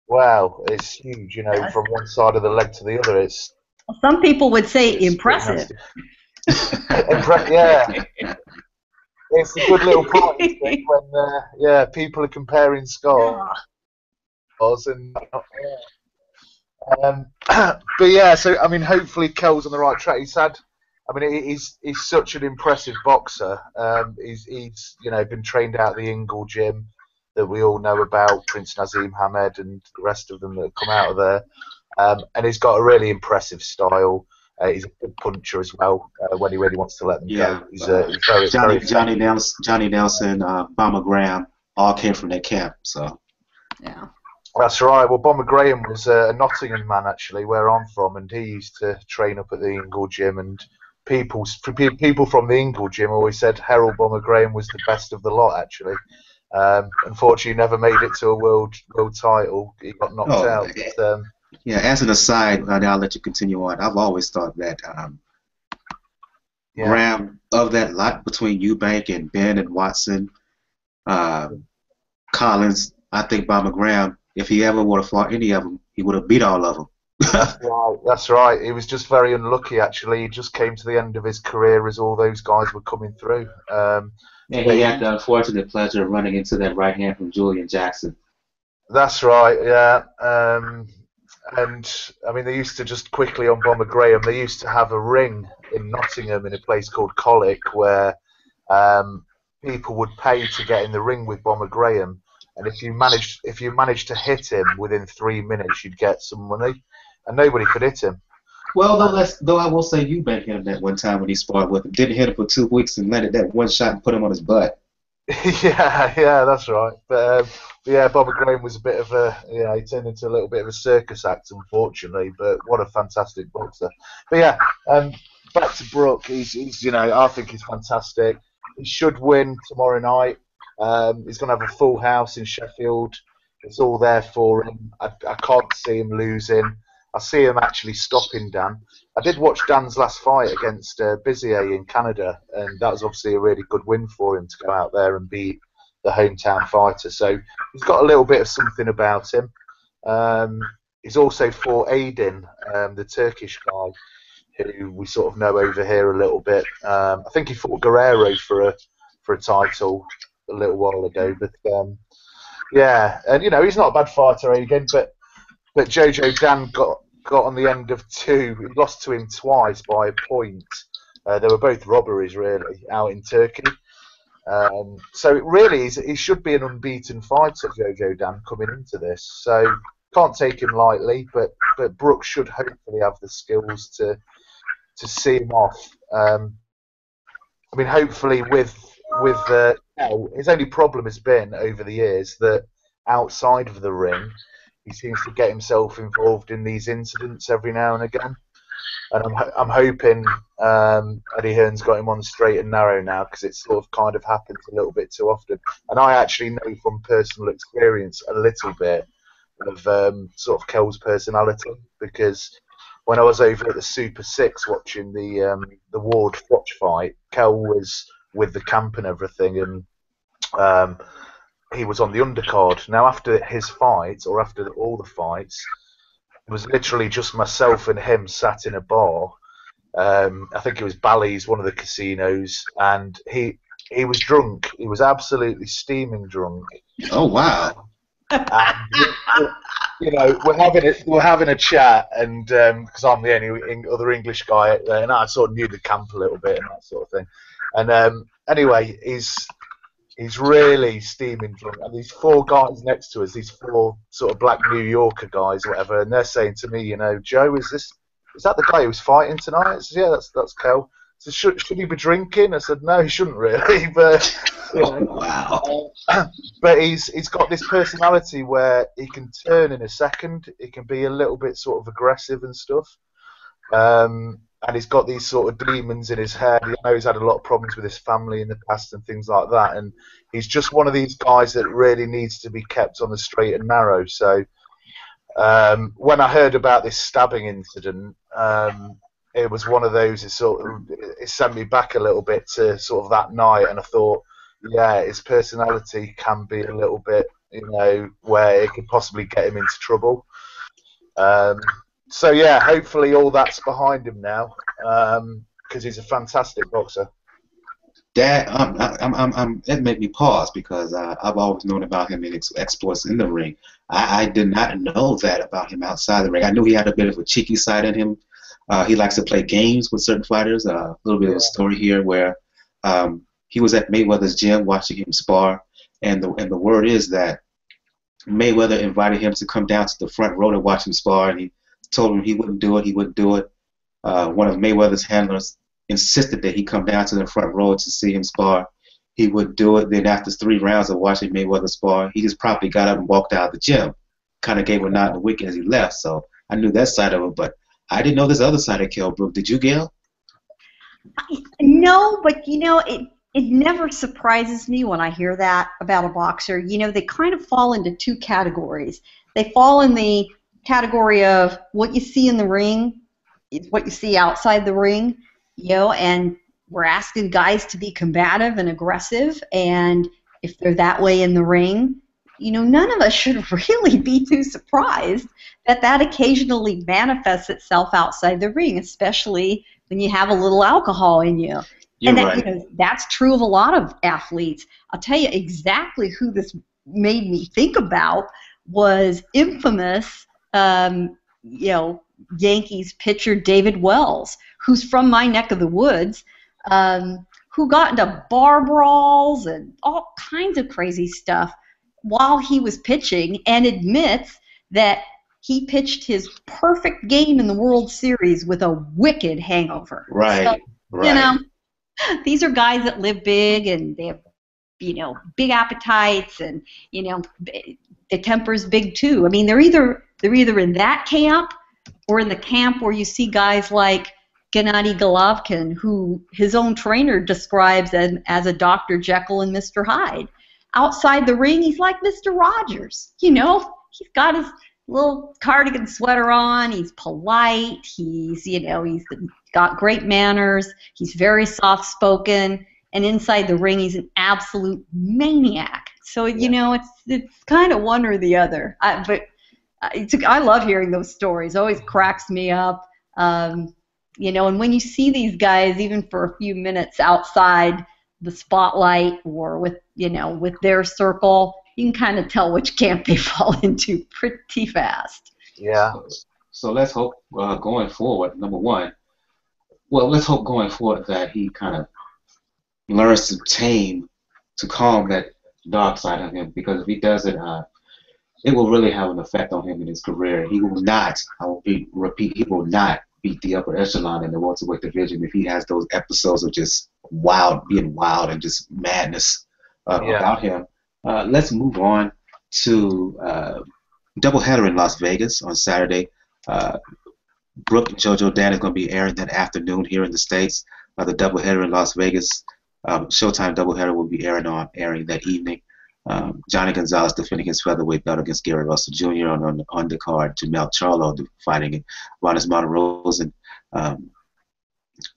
Wow, it's huge, you know, from one side of the leg to the other. It's some people would say impressive. Yeah. It's a good little point when yeah, people are comparing scores. And, but yeah, so I mean, hopefully Kell's on the right track. He's had, I mean, he's such an impressive boxer. He's you know, been trained out of the Ingle gym that we all know about, Prince Nazim Hamed and the rest of them that have come out of there. And he's got a really impressive style. He's a good puncher as well when he really wants to let them go. He's, he's very, Johnny Nelson, Bomber Graham, all came from that camp. So yeah, that's right. Well, Bomber Graham was a Nottingham man actually, where I'm from, and he used to train up at the Ingle gym. And people from the Ingle gym always said Harold Bomber Graham was the best of the lot actually. Unfortunately, never made it to a world title. He got knocked out. But, yeah. As an aside, I'll let you continue on. I've always thought that Graham, of that lot between Eubank and Ben and Watson, Collins, I think Bomber Graham, if he ever would have fought any of them, he would have beat all of them. That's right. He was just very unlucky. Actually, he just came to the end of his career as all those guys were coming through. And he had the unfortunate pleasure of running into that right hand from Julian Jackson. That's right, yeah. And, I mean, they used to just quickly on Bomber Graham, they used to have a ring in Nottingham in a place called Colwick where people would pay to get in the ring with Bomber Graham. And if you managed to hit him within 3 minutes, you'd get some money. And nobody could hit him. Well, though I will say Eubank hit him that one time when he sparred with him. Didn't hit him for 2 weeks and landed that one shot and put him on his butt. yeah, that's right. But yeah, Bomber Graham was a bit of a, you know, he turned into a little bit of a circus act, unfortunately. But what a fantastic boxer. But yeah, back to Brook. He's you know, I think he's fantastic. He should win tomorrow night. He's going to have a full house in Sheffield. It's all there for him. I can't see him losing. I see him actually stopping Dan. I did watch Dan's last fight against Bizier in Canada, and that was obviously a really good win for him to go out there and beat the hometown fighter. So he's got a little bit of something about him. He's also fought Aydin, the Turkish guy, who we sort of know over here a little bit. I think he fought Guerrero for a title a little while ago. But yeah, and you know, he's not a bad fighter, Aydin, but Jojo Dan got on the end of two. He lost to him twice by a point. They were both robberies, really, out in Turkey. So it really is, he should be an unbeaten fighter, Jojo Dan, coming into this. So can't take him lightly, but Brook should hopefully have the skills to see him off. I mean, hopefully with his only problem has been over the years that outside of the ring, he seems to get himself involved in these incidents every now and again, and I'm hoping Eddie Hearn's got him on straight and narrow now, because it sort of kind of happens a little bit too often. And I actually know from personal experience a little bit of sort of Kell's personality, because when I was over at the Super 6 watching the Ward-Fotch fight, Kell was with the camp and everything, and he was on the undercard. Now, after his fight, or after all the fights, it was literally just myself and him sat in a bar. I think it was Bally's, one of the casinos, and he was drunk. He was absolutely steaming drunk. Oh wow! And, you know, we're having a chat, and because I'm the only other English guy out there, and I sort of knew the camp a little bit and that sort of thing. And anyway, He's really steaming drunk, and these four guys next to us, these four sort of black New Yorker guys, or whatever, and they're saying to me, you know, Joe, is that the guy who was fighting tonight? I said, yeah, that's Kell. I said, should he be drinking? I said, no, he shouldn't really, but you know, but he's got this personality where he can turn in a second. He can be a little bit sort of aggressive and stuff. And he's got these sort of demons in his head. You know, he's had a lot of problems with his family in the past and things like that. And he's just one of these guys that really needs to be kept on the straight and narrow. So when I heard about this stabbing incident, it was one of those. It sent me back a little bit to sort of that night, and I thought, yeah, his personality can be a little bit, you know, where it could possibly get him into trouble. So, yeah, hopefully all that's behind him now, because he's a fantastic boxer. That that made me pause, because I've always known about him in exploits in the ring. I did not know that about him outside the ring. I knew he had a bit of a cheeky side in him. He likes to play games with certain fighters. A little bit of a story here where he was at Mayweather's gym watching him spar, and the word is that Mayweather invited him to come down to the front row to watch him spar, and he told him he wouldn't do it. He wouldn't do it. One of Mayweather's handlers insisted that he come down to the front row to see him spar. He would do it. Then after 3 rounds of watching Mayweather spar, he just promptly got up and walked out of the gym. Kind of gave a nod to Wick as he left. So I knew that side of him, but I didn't know this other side of Kell Brook. Did you, Gail? No, but you know, it never surprises me when I hear that about a boxer. You know, they kind of fall into 2 categories. They fall in the category of what you see in the ring is what you see outside the ring. You know, and we're asking guys to be combative and aggressive, and if they're that way in the ring, you know, none of us should really be too surprised that that occasionally manifests itself outside the ring, especially when you have a little alcohol in you. You're and that, right. You know, that's true of a lot of athletes. I'll tell you exactly who this made me think about was infamous, you know, Yankees pitcher David Wells, who's from my neck of the woods, who got into bar brawls and all kinds of crazy stuff while he was pitching, and admits that he pitched his perfect game in the World Series with a wicked hangover. Right, so, right. You know, these are guys that live big, and they have, you know, big appetites, and, you know, the temper's big too. I mean, they're either in that camp, or in the camp where you see guys like Gennady Golovkin, who his own trainer describes as a Dr. Jekyll and Mr. Hyde. Outside the ring, he's like Mr. Rogers. You know, he's got his little cardigan sweater on. He's polite. He's, you know, he's got great manners. He's very soft-spoken. And inside the ring, he's an absolute maniac. So, you know, it's kind of one or the other. I love hearing those stories. It always cracks me up. You know, and when you see these guys, even for a few minutes outside the spotlight or with, you know, with their circle, you can kind of tell which camp they fall into pretty fast. Yeah. So let's hope going forward, number one, well, let's hope going forward that he kind of learns to tame, to calm that dark side of him, because if he doesn't, it will really have an effect on him in his career. He will not, I will repeat, he will not beat the upper echelon in the welterweight division if he has those episodes of just being wild and just madness about him. Let's move on to doubleheader in Las Vegas on Saturday. Brooke and JoJo Dan is going to be airing that afternoon here in the States. The doubleheader in Las Vegas, Showtime doubleheader will be airing that evening. Jhonny Gonzalez defending his featherweight belt against Gary Russell Jr. On the undercard. Jermell Charlo fighting Vanes Martirosyan.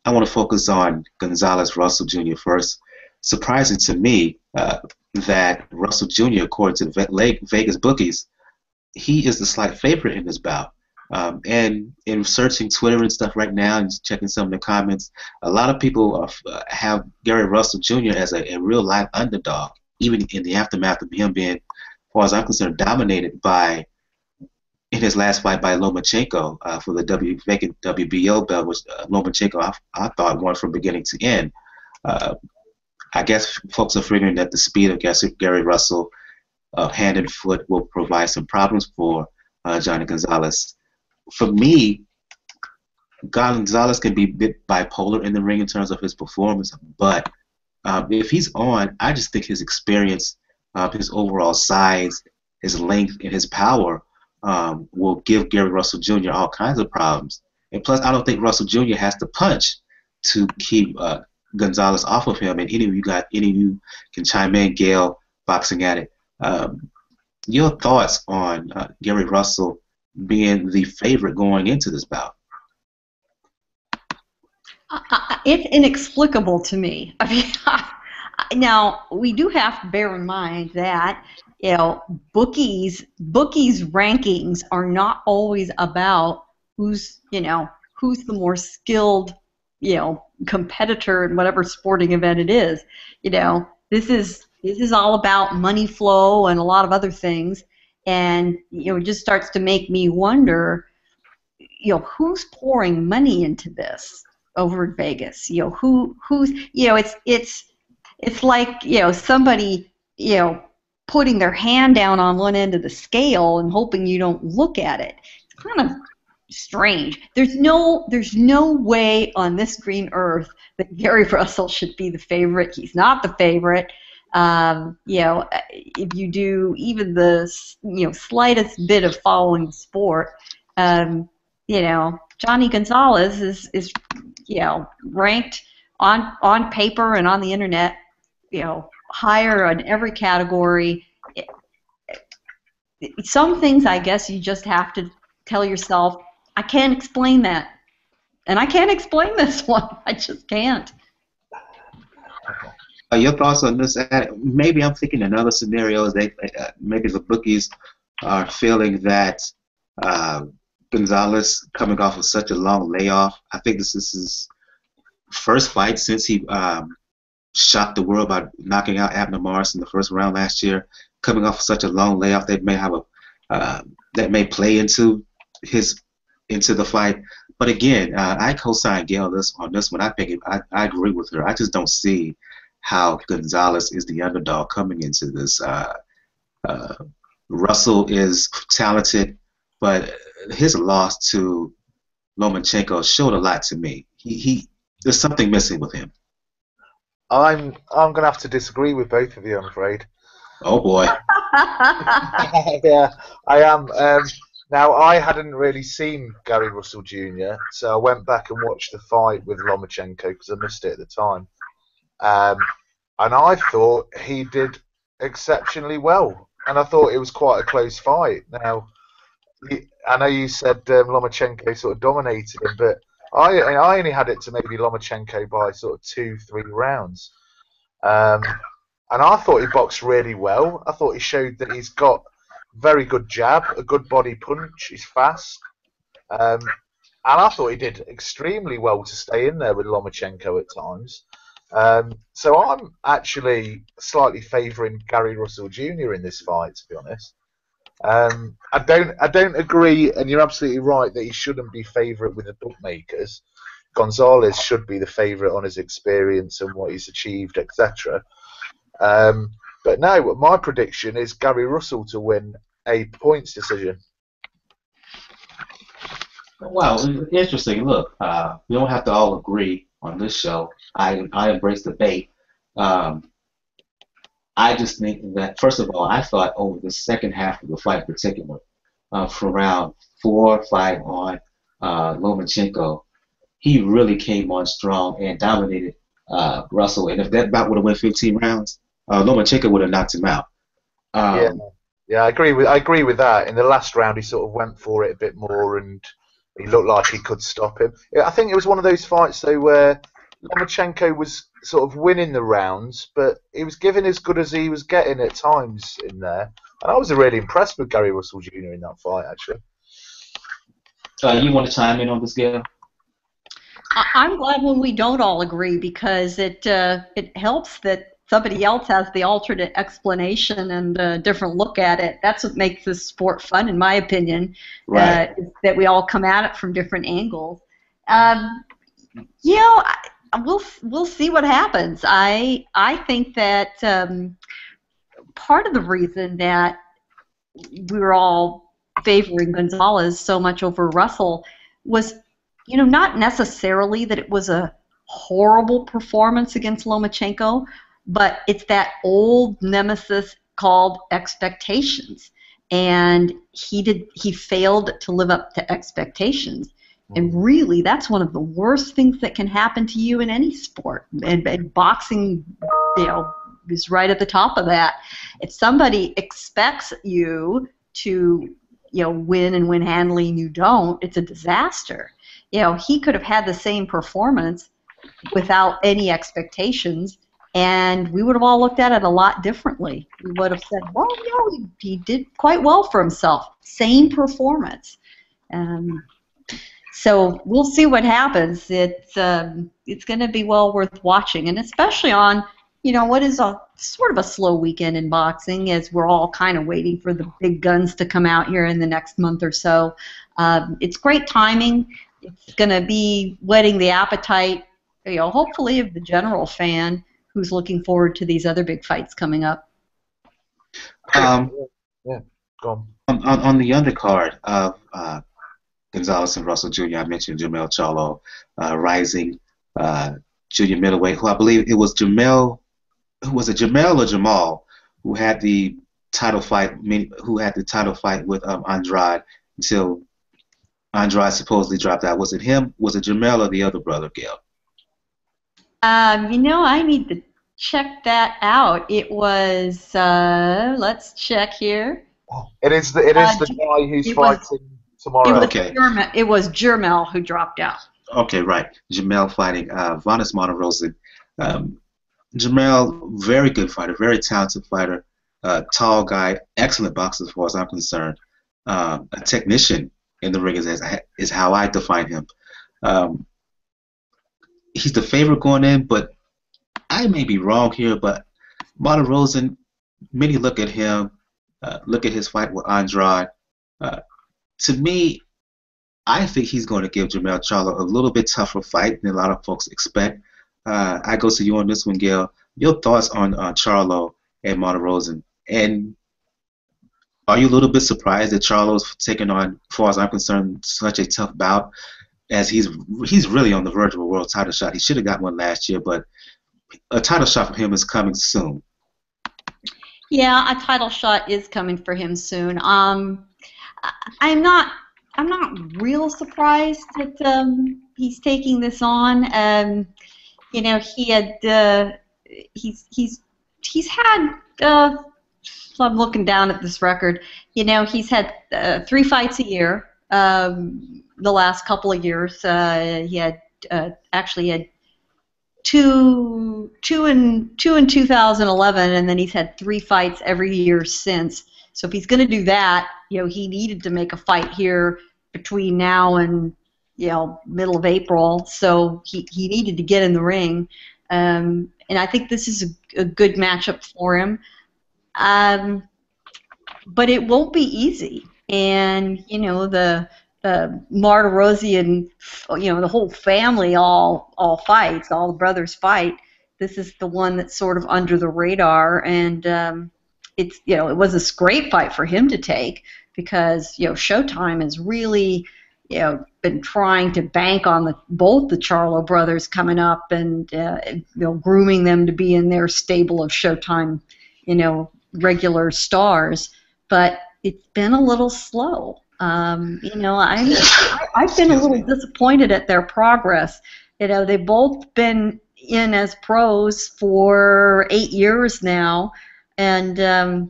I want to focus on Gonzalez-Russell Jr. first. Surprising to me that Russell Jr., according to Vegas bookies, he is the slight favorite in this bout. And in searching Twitter and stuff right now and checking some of the comments, a lot of people have Gary Russell Jr. as a real-life underdog, even in the aftermath of him being, as far as I'm concerned, dominated by, in his last fight, by Lomachenko for the vacant WBO belt, which Lomachenko, I thought, won from beginning to end. I guess folks are figuring that the speed of Gary Russell, hand and foot, will provide some problems for Jhonny Gonzalez. For me, Gonzalez can be a bit bipolar in the ring in terms of his performance, but if he's on, I just think his experience, his overall size, his length, and his power will give Gary Russell Jr. all kinds of problems. And plus, I don't think Russell Jr. has to punch to keep Gonzalez off of him. And any of you can chime in, Gail, Boxing Addict. Your thoughts on Gary Russell being the favorite going into this bout? It's inexplicable to me. I mean, Now, we do have to bear in mind that, you know, bookies' rankings are not always about who's, you know, who's the more skilled, you know, competitor in whatever sporting event it is. You know, this is all about money flow and a lot of other things, and, you know, it just starts to make me wonder, you know, who's pouring money into this over in Vegas? You know, who's, you know, it's like, you know, somebody, you know, putting their hand down on one end of the scale and hoping you don't look at it. It's kind of strange. There's no way on this green earth that Gary Russell should be the favorite. He's not the favorite. You know, if you do even the, you know, slightest bit of following the sport, you know, Jhonny Gonzalez is you know, ranked on paper and on the internet, you know, higher on every category. Some things, I guess, you just have to tell yourself, I can't explain that, and I can't explain this one. I just can't. Your thoughts on this? Maybe I'm thinking another scenario is that maybe the bookies are feeling that Gonzalez, coming off of such a long layoff, I think this is his first fight since he shocked the world by knocking out Abner Morris in the first round last year. Coming off of such a long layoff, they may have a that may play into his the fight. But again, I co-signed Gail on this one. I think I agree with her. I just don't see how Gonzalez is the underdog coming into this. Russell is talented, but his loss to Lomachenko showed a lot to me. He there's something missing with him. I'm gonna have to disagree with both of you, I'm afraid. Oh boy. Yeah, I am. Now, I hadn't really seen Gary Russell Jr., so I went back and watched the fight with Lomachenko because I missed it at the time. And I thought he did exceptionally well, and I thought it was quite a close fight. Now, I know you said Lomachenko sort of dominated him, but I only had it to maybe Lomachenko by sort of 2-3 rounds. And I thought he boxed really well. I thought he showed that he's got very good jab, a good body punch, he's fast. And I thought he did extremely well to stay in there with Lomachenko at times. So I'm actually slightly favouring Gary Russell Jr. in this fight, to be honest. I don't agree, and you're absolutely right that he shouldn't be favourite with the bookmakers. Gonzalez should be the favourite on his experience and what he's achieved, etc. But no, my prediction is Gary Russell to win a points decision. Wow, interesting. Look, we don't have to all agree on this show. I embrace debate. I just think that, first of all, I thought over the second half of the fight in particular, from round 4 or 5 on, Lomachenko, he really came on strong and dominated Russell. And if that bout would have went 15 rounds, Lomachenko would have knocked him out. Yeah, I agree with that. In the last round, he sort of went for it a bit more, and he looked like he could stop him. I think it was one of those fights, though, where Lomachenko was sort of winning the rounds, but he was giving as good as he was getting at times in there. And I was really impressed with Gary Russell Jr. in that fight, actually. You want to chime in on this, Gail? I'm glad when we don't all agree, because it helps that somebody else has the alternate explanation and a different look at it. That's what makes this sport fun, in my opinion, right. That we all come at it from different angles. You know, we'll see what happens. I think that part of the reason that we were all favoring Gonzalez so much over Russell was, you know, not necessarily that it was a horrible performance against Lomachenko, but it's that old nemesis called expectations, and he failed to live up to expectations. And really, that's one of the worst things that can happen to you in any sport. And boxing, you know, is right at the top of that. If somebody expects you to, you know, win and win handily and you don't, it's a disaster. You know, he could have had the same performance without any expectations And we would have all looked at it a lot differently. We would have said, well, no, he did quite well for himself. Same performance. So we'll see what happens. It's going to be well worth watching, and especially on, you know, what is a sort of a slow weekend in boxing, as we're all kind of waiting for the big guns to come out here in the next month or so. It's great timing. It's going to be whetting the appetite, you know, hopefully of the general fan who's looking forward to these other big fights coming up. On the undercard of Gonzalez and Russell Jr., I mentioned Jermell Charlo, rising junior middleweight, who I believe it was Jermell, who was it Jermell or Jamal, who had the title fight, with Andrade until Andrade supposedly dropped out. Was it him? Was it Jermell or the other brother, Gail? You know, I need to check that out. It was, let's check here. It is the guy who's fighting tomorrow. It was Jermell who dropped out. Okay, right. Jermell fighting Vanes Martirosyan. Jermell, very good fighter, very talented fighter, tall guy, excellent boxer as far as I'm concerned. A technician in the ring is how I define him. He's the favorite going in, but I may be wrong here, but Martirosyan, many look at him, look at his fight with Andrade. To me, I think he's going to give Jermell Charlo a little bit tougher fight than a lot of folks expect. I go to you on this one, Gail. Your thoughts on Charlo and Martirosyan, and are you a little bit surprised that Charlo's taking on, as far as I'm concerned, such a tough bout? As he's really on the verge of a world title shot. He should have got one last year, but a title shot for him is coming soon. Yeah, a title shot is coming for him soon. I'm not real surprised that he's taking this on. You know, he's had. I'm looking down at this record. You know, he's had 3 fights a year. The last couple of years, he had actually had two in 2011, and then he's had 3 fights every year since. So if he's going to do that, you know, he needed to make a fight here between now and, you know, middle of April. So he needed to get in the ring, and I think this is a good matchup for him. But it won't be easy, and you know the Martirosyan, you know, the whole family all fights, all the brothers fight. This is the one that's sort of under the radar, and it's, you know, it was a great fight for him to take, because, you know, Showtime has really, you know, been trying to bank on both the Charlo brothers coming up, and you know, grooming them to be in their stable of Showtime, you know, regular stars, but it's been a little slow. You know, I've been a little disappointed at their progress. You know, they've both been in as pros for 8 years now, and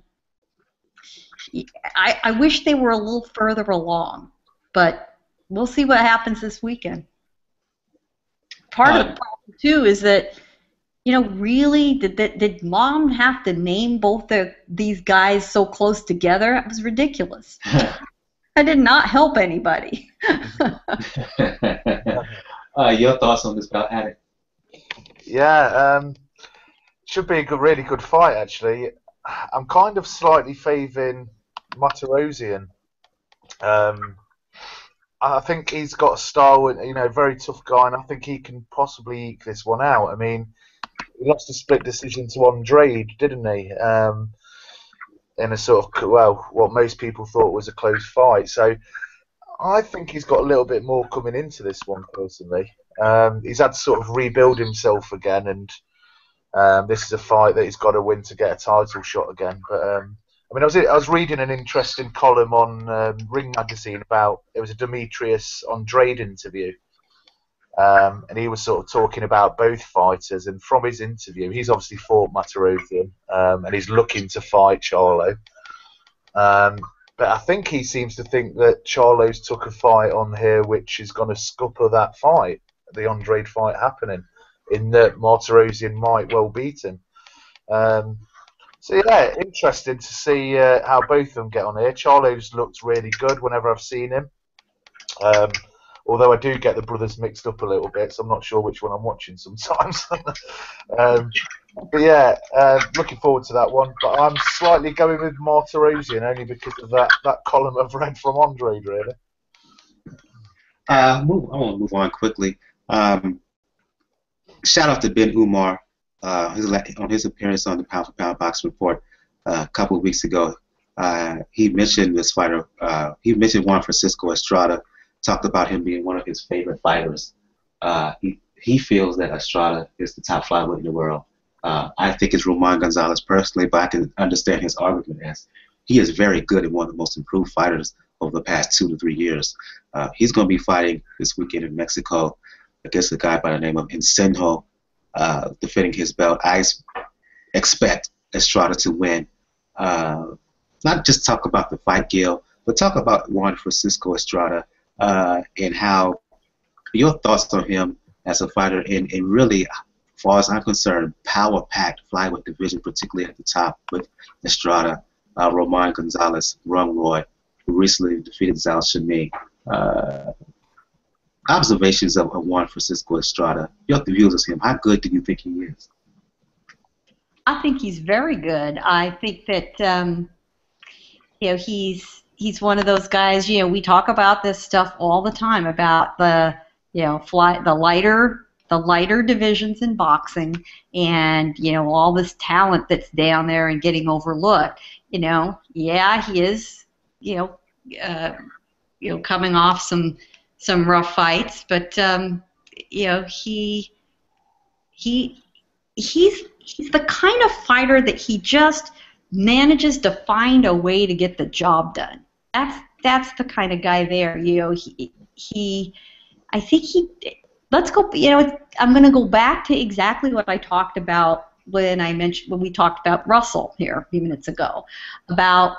I wish they were a little further along, but we'll see what happens this weekend. Part of the problem, too, is that, you know, really, did mom have to name both these guys so close together? It was ridiculous. I did not help anybody. Your thoughts on this bout, Adam? Yeah, should be a good, really good fight, actually. I'm kind of slightly favouring Martirosyan. I think he's got a style, you know, very tough guy, and I think he can possibly eke this one out. I mean, he lost a split decision to Andrade, didn't he? In a sort of, well, what most people thought was a close fight. So I think he's got a little bit more coming into this one, personally. He's had to sort of rebuild himself again, and this is a fight that he's got to win to get a title shot again. But I mean, I was reading an interesting column on Ring Magazine about, it was a Demetrius Andrade interview. And he was sort of talking about both fighters, and from his interview, he's obviously fought Martirosyan, and he's looking to fight Charlo. But I think he seems to think that Charlo's took a fight on here which is going to scupper that fight, the Andrade fight happening. in that Martirosyan might well beat him. So yeah, interesting to see how both of them get on here. Charlo's looked really good whenever I've seen him. Although I do get the brothers mixed up a little bit, so I'm not sure which one I'm watching sometimes. But yeah, looking forward to that one. But I'm slightly going with Martirosyan only because of that column I've read from Andre, really. I want to move on quickly. Shout out to Ben Umar on his appearance on the Pound for Pound Boxing Report a couple of weeks ago. He mentioned this fighter. He mentioned Juan Francisco Estrada. Talked about him being one of his favorite fighters. He feels that Estrada is the top flyweight in the world. I think it's Roman Gonzalez personally, but I can understand his argument as he is very good and one of the most improved fighters over the past 2 to 3 years. He's going to be fighting this weekend in Mexico against a guy by the name of Ensenjo, defending his belt. I expect Estrada to win. Not just talk about the fight, Gil, but talk about Juan Francisco Estrada and how your thoughts on him as a fighter, and really, as far as I'm concerned, power-packed flyweight division, particularly at the top with Estrada, Roman Gonzalez, Rung Roy, who recently defeated Zal Shami. Observations of Juan Francisco Estrada, your views of him, how good do you think he is? I think he's very good. I think that you know, he's one of those guys, you know, we talk about this stuff all the time about the, you know, the lighter divisions in boxing, and you know, all this talent that's down there and getting overlooked. You know, yeah, he is, you know, coming off some rough fights, but you know, he's the kind of fighter that he just manages to find a way to get the job done. That's the kind of guy there. You know, let's go. You know, I'm going to go back to exactly what I talked about when we talked about Russell here a few minutes ago about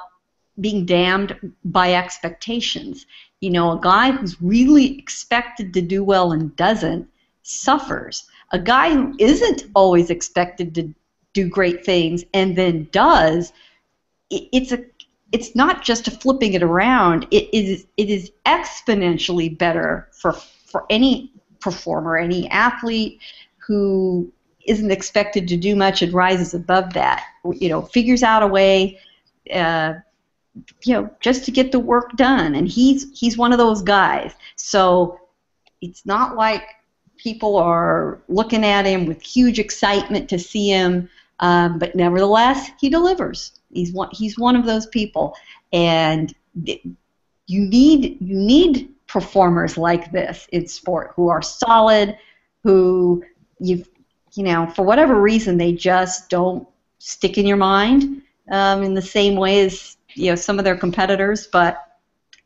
being damned by expectations. You know, a guy who's really expected to do well and doesn't suffers. A guy who isn't always expected to do great things and then does, it's not just flipping it around. It is exponentially better for any performer, any athlete who isn't expected to do much and rises above that. You know, figures out a way. You know, just to get the work done, and he's one of those guys. So it's not like people are looking at him with huge excitement to see him, but nevertheless, he delivers. He's one of those people, and you need performers like this in sport who are solid, who you know, for whatever reason they just don't stick in your mind in the same way as, you know, some of their competitors, but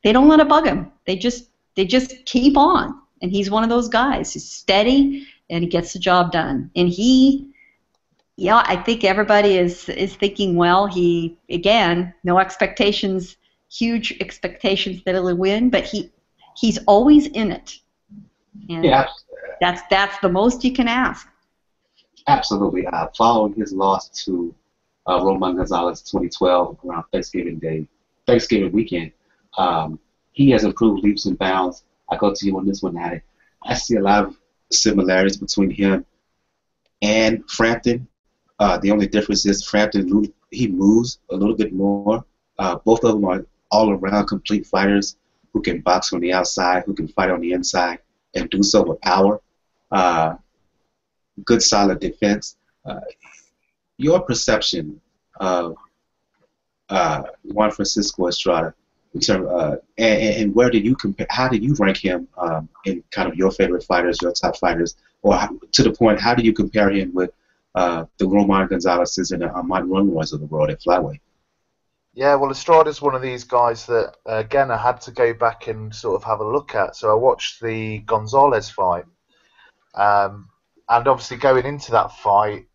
they don't let it bug him. They just keep on, and he's one of those guys. He's steady, and he gets the job done. And he, yeah, I think everybody is thinking, well, he, again, no expectations, huge expectations that he'll win, but he's always in it. And yeah, that's the most you can ask. Absolutely, following his loss to Roman Gonzalez 2012 around Thanksgiving Day, Thanksgiving weekend. He has improved leaps and bounds. I go to you on this one, Natty. I see a lot of similarities between him and Frampton. The only difference is Frampton, he moves a little bit more. Both of them are all-around complete fighters who can box on the outside, who can fight on the inside, and do so with power. Good, solid defense. Your perception of Juan Francisco Estrada, in terms, and where do you compare? How do you rank him in kind of your favorite fighters, your top fighters, or how, to the point, how do you compare him with the Roman Gonzalez's and the Ahmad Runroys of the world at flyweight? Yeah, well, Estrada's one of these guys that again I had to go back and sort of have a look at. So I watched the Gonzalez fight, and obviously going into that fight,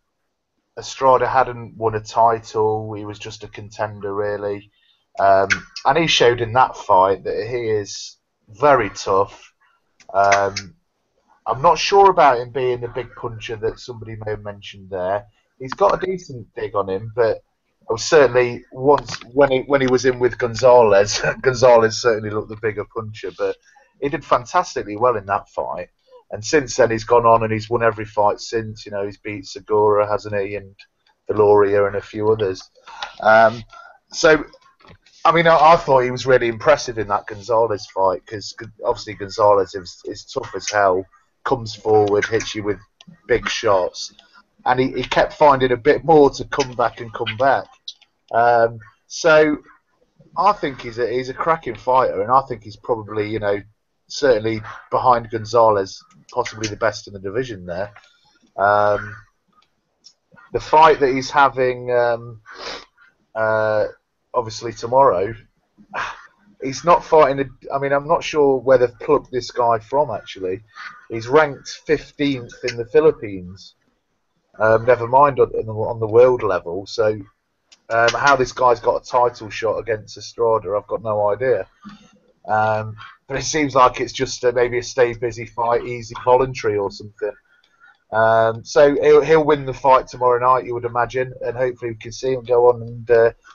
Estrada hadn't won a title. He was just a contender, really. And he showed in that fight that he is very tough. I'm not sure about him being the big puncher that somebody may have mentioned there. He's got a decent dig on him, but I was certainly when he was in with Gonzalez, Gonzalez certainly looked the bigger puncher, but he did fantastically well in that fight. And since then, he's gone on and he's won every fight since. You know, he's beat Segura, hasn't he, and Deloria and a few others. So, I mean, I thought he was really impressive in that Gonzalez fight because obviously Gonzalez is tough as hell, comes forward, hits you with big shots. And he kept finding a bit more to come back and come back. So I think he's a cracking fighter, and I think he's probably, you know, certainly behind Gonzalez, possibly the best in the division there. The fight that he's having, obviously tomorrow, he's not fighting. I mean, I'm not sure where they've plucked this guy from. Actually, he's ranked 15th in the Philippines. Never mind on the world level. So how this guy's got a title shot against Estrada, I've got no idea. But it seems like it's just maybe a stay-busy fight, easy voluntary or something. So he'll win the fight tomorrow night, you would imagine, and hopefully we can see him go on and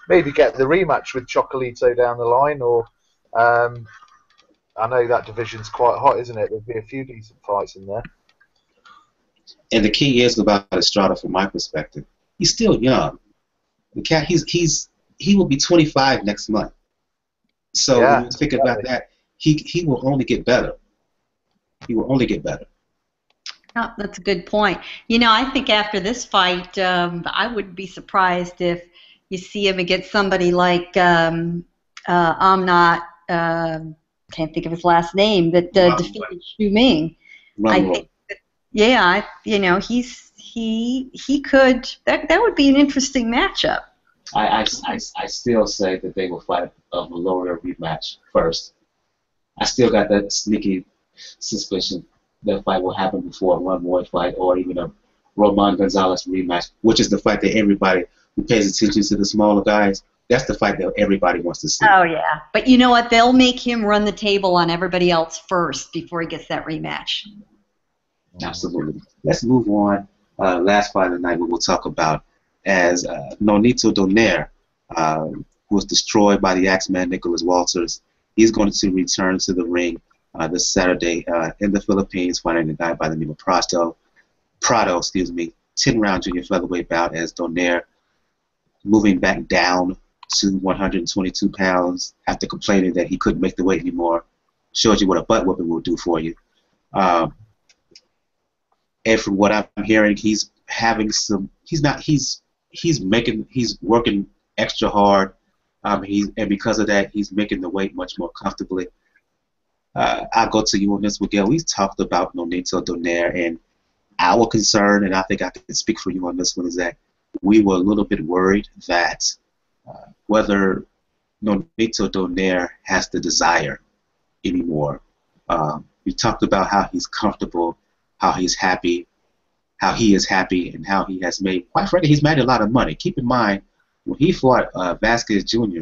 maybe get the rematch with Chocolito down the line. Or I know that division's quite hot, isn't it? There'll be a few decent fights in there. And the key is about Estrada, from my perspective, he's still young. He will be 25 next month. So yeah, when you think about that, he will only get better. He will only get better. Oh, that's a good point. You know, I think after this fight, I wouldn't be surprised if you see him against somebody like Amnat. Can't think of his last name. That defeated Xu Ming. I think. Yeah, you know, he could. That would be an interesting matchup. I still say that they will fight a Valoria rematch first. I still got that sneaky suspicion that fight will happen before a Ron Moore fight or even a Roman Gonzalez rematch, which is the fight that everybody who pays attention to the smaller guys. That's the fight that everybody wants to see. Oh, yeah. But you know what? They'll make him run the table on everybody else first before he gets that rematch. Absolutely. Let's move on. Last fight of the night we will talk about as Nonito Donaire, who was destroyed by the Axeman Nicholas Walters. He's going to return to the ring this Saturday in the Philippines, fighting a guy by the name of Prado, 10-round junior featherweight bout as Donaire moving back down to 122 pounds after complaining that he couldn't make the weight anymore. Shows you what a butt whipping will do for you. And from what I'm hearing, he's having some. He's working extra hard. And because of that, he's making the weight much more comfortably. I'll go to you on this, Miguel. We've talked about Nonito Donaire, and our concern, and I think I can speak for you on this one, is that we were a little bit worried that whether Nonito Donaire has the desire anymore. We talked about how he's comfortable, how he's happy, how he is happy, and how he has made, quite frankly, he's made a lot of money. Keep in mind, when he fought Vasquez Jr.,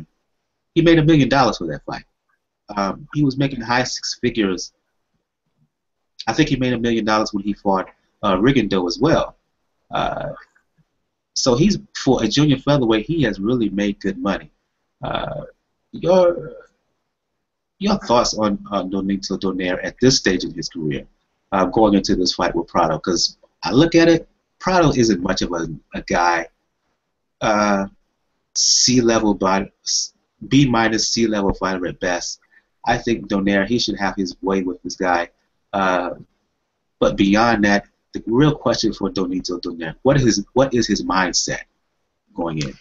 he made $1 million for that fight. He was making high six figures. I think he made $1 million when he fought Rigondeaux as well. So he's, for a junior featherweight, he has really made good money. Your thoughts on Nonito Donaire at this stage in his career? Going into this fight with Prado, because I look at it, Prado isn't much of a guy, C-level, B-minus C-level fighter at best. I think Donaire, he should have his way with this guy. But beyond that, the real question for Nonito Donaire, what is his mindset going in,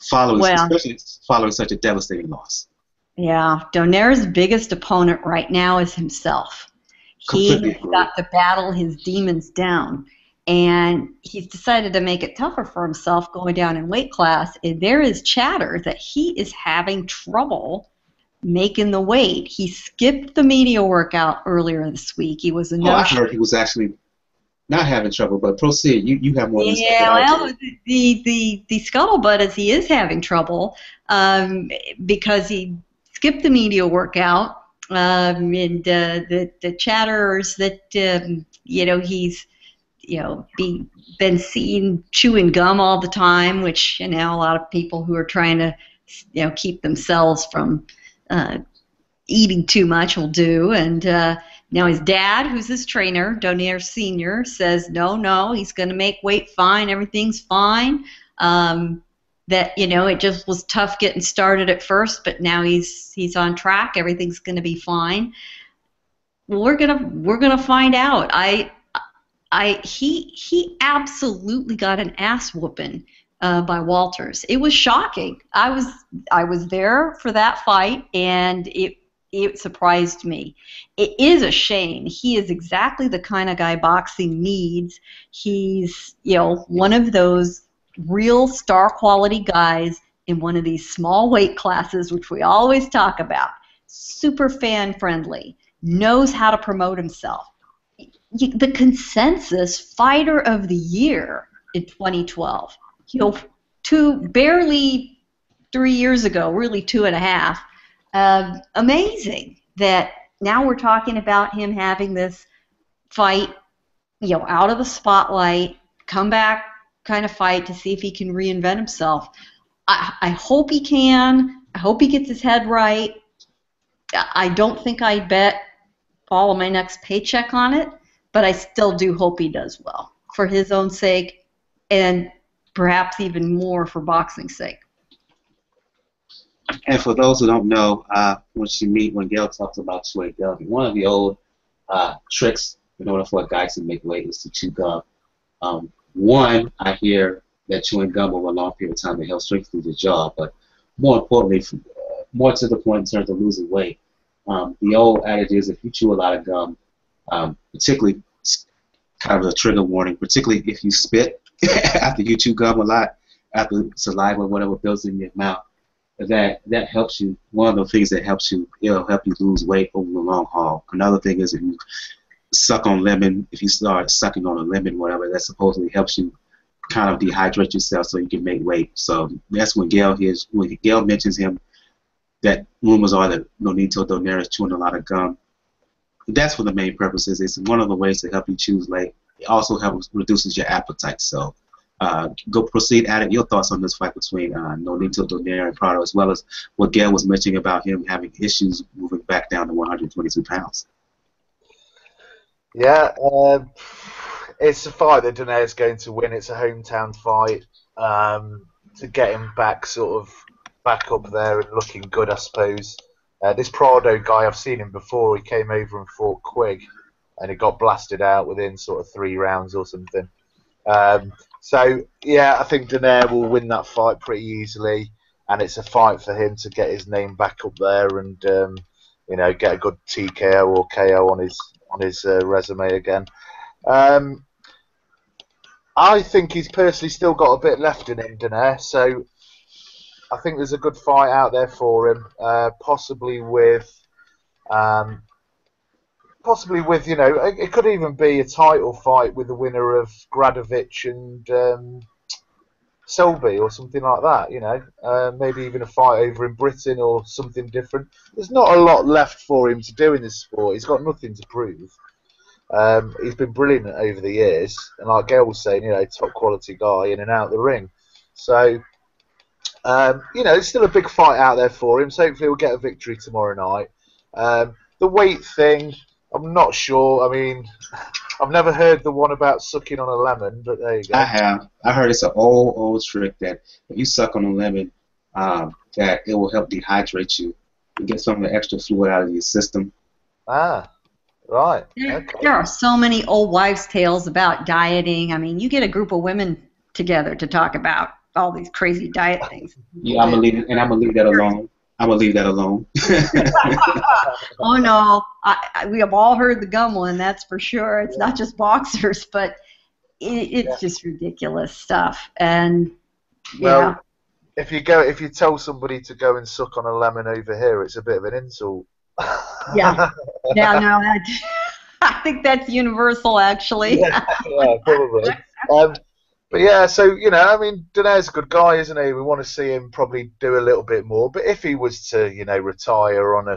especially following such a devastating loss? Yeah, Donaire's biggest opponent right now is himself. He's got to battle his demons down, and he's decided to make it tougher for himself going down in weight class. And there is chatter that he is having trouble making the weight. He skipped the media workout earlier this week. He was a no-show. Oh, I heard he was actually not having trouble, but proceed. You have more. Yeah, well, the scuttlebutt is he is having trouble because he skipped the media workout. and the chatterers that he's been seen chewing gum all the time, which a lot of people who are trying to keep themselves from eating too much will do. And now his dad, who's his trainer, Donier Sr., says no, he's going to make weight fine, everything's fine. That it just was tough getting started at first, but now he's on track, everything's going to be fine. We're gonna find out. He absolutely got an ass whooping by Walters. It was shocking. I was there for that fight, and it surprised me. It is a shame. He is exactly the kind of guy boxing needs. He's one of those real star quality guys in one of these small weight classes, which we always talk about. Super fan friendly, knows how to promote himself. The consensus fighter of the year in 2012, barely 3 years ago, really 2.5. Amazing that now we're talking about him having this fight, out of the spotlight, comeback kind of fight to see if he can reinvent himself. I hope he can. I hope he gets his head right. I don't think I'd bet all of my next paycheck on it, but I still do hope he does well for his own sake and perhaps even more for boxing's sake. And for those who don't know, when Gail talks about chewing gum, one of the old tricks in order for a guy to make weight is to chew gum. One, I hear that chewing gum over a long period of time it helps strengthen the jaw, but more importantly, more to the point in terms of losing weight, the old adage is if you chew a lot of gum, particularly kind of a trigger warning, particularly if you spit after you chew gum a lot, after saliva or whatever builds in your mouth, that helps you. One of the things that helps you, it'll help you lose weight over the long haul. Another thing is if you suck on lemon, if you start sucking on a lemon, whatever, that supposedly helps you kind of dehydrate yourself so you can make weight. So that's when Gail mentions him, that rumors are that Nonito Donaire is chewing a lot of gum. That's what the main purpose is. It's one of the ways to help you choose weight. It also helps reduces your appetite. So go proceed at it. Your thoughts on this fight between Nonito Donaire and Prado, as well as what Gail was mentioning about him having issues moving back down to 122 pounds. Yeah, it's a fight that Donaire's going to win. It's a hometown fight. To get him back back up there and looking good, I suppose. This Prado guy, I've seen him before. He came over and fought Quigg, and he got blasted out within 3 rounds or something. So, yeah, I think Donaire will win that fight pretty easily, and it's a fight for him to get his name back up there and, get a good TKO or KO on his resume again. I think he's personally still got a bit left in him, Donaire, so I think there's a good fight out there for him, possibly with it could even be a title fight with the winner of Gradovich and Selby or something like that, maybe even a fight over in Britain or something different. There's not a lot left for him to do in this sport. He's got nothing to prove. He's been brilliant over the years, and like Gail was saying, top quality guy in and out the ring. So, there's still a big fight out there for him, so hopefully we'll get a victory tomorrow night. The weight thing, I'm not sure. I mean, I've never heard the one about sucking on a lemon, but there you go. I have. I heard it's an old trick that if you suck on a lemon, that it will help dehydrate you and get some of the extra fluid out of your system. Ah, right. Okay. There are so many old wives' tales about dieting. I mean, you get a group of women together to talk about all these crazy diet things. Yeah, I'm gonna leave that alone. I'm gonna leave that alone. Oh no, we have all heard the gum one. That's for sure. It's not just boxers, but it's just ridiculous stuff. And if you tell somebody to go and suck on a lemon over here, it's a bit of an insult. Yeah. Yeah. No, I think that's universal, actually. Yeah, probably. But yeah, so, I mean, Donaire's a good guy, isn't he? We want to see him probably do a little bit more. But if he was to, retire on a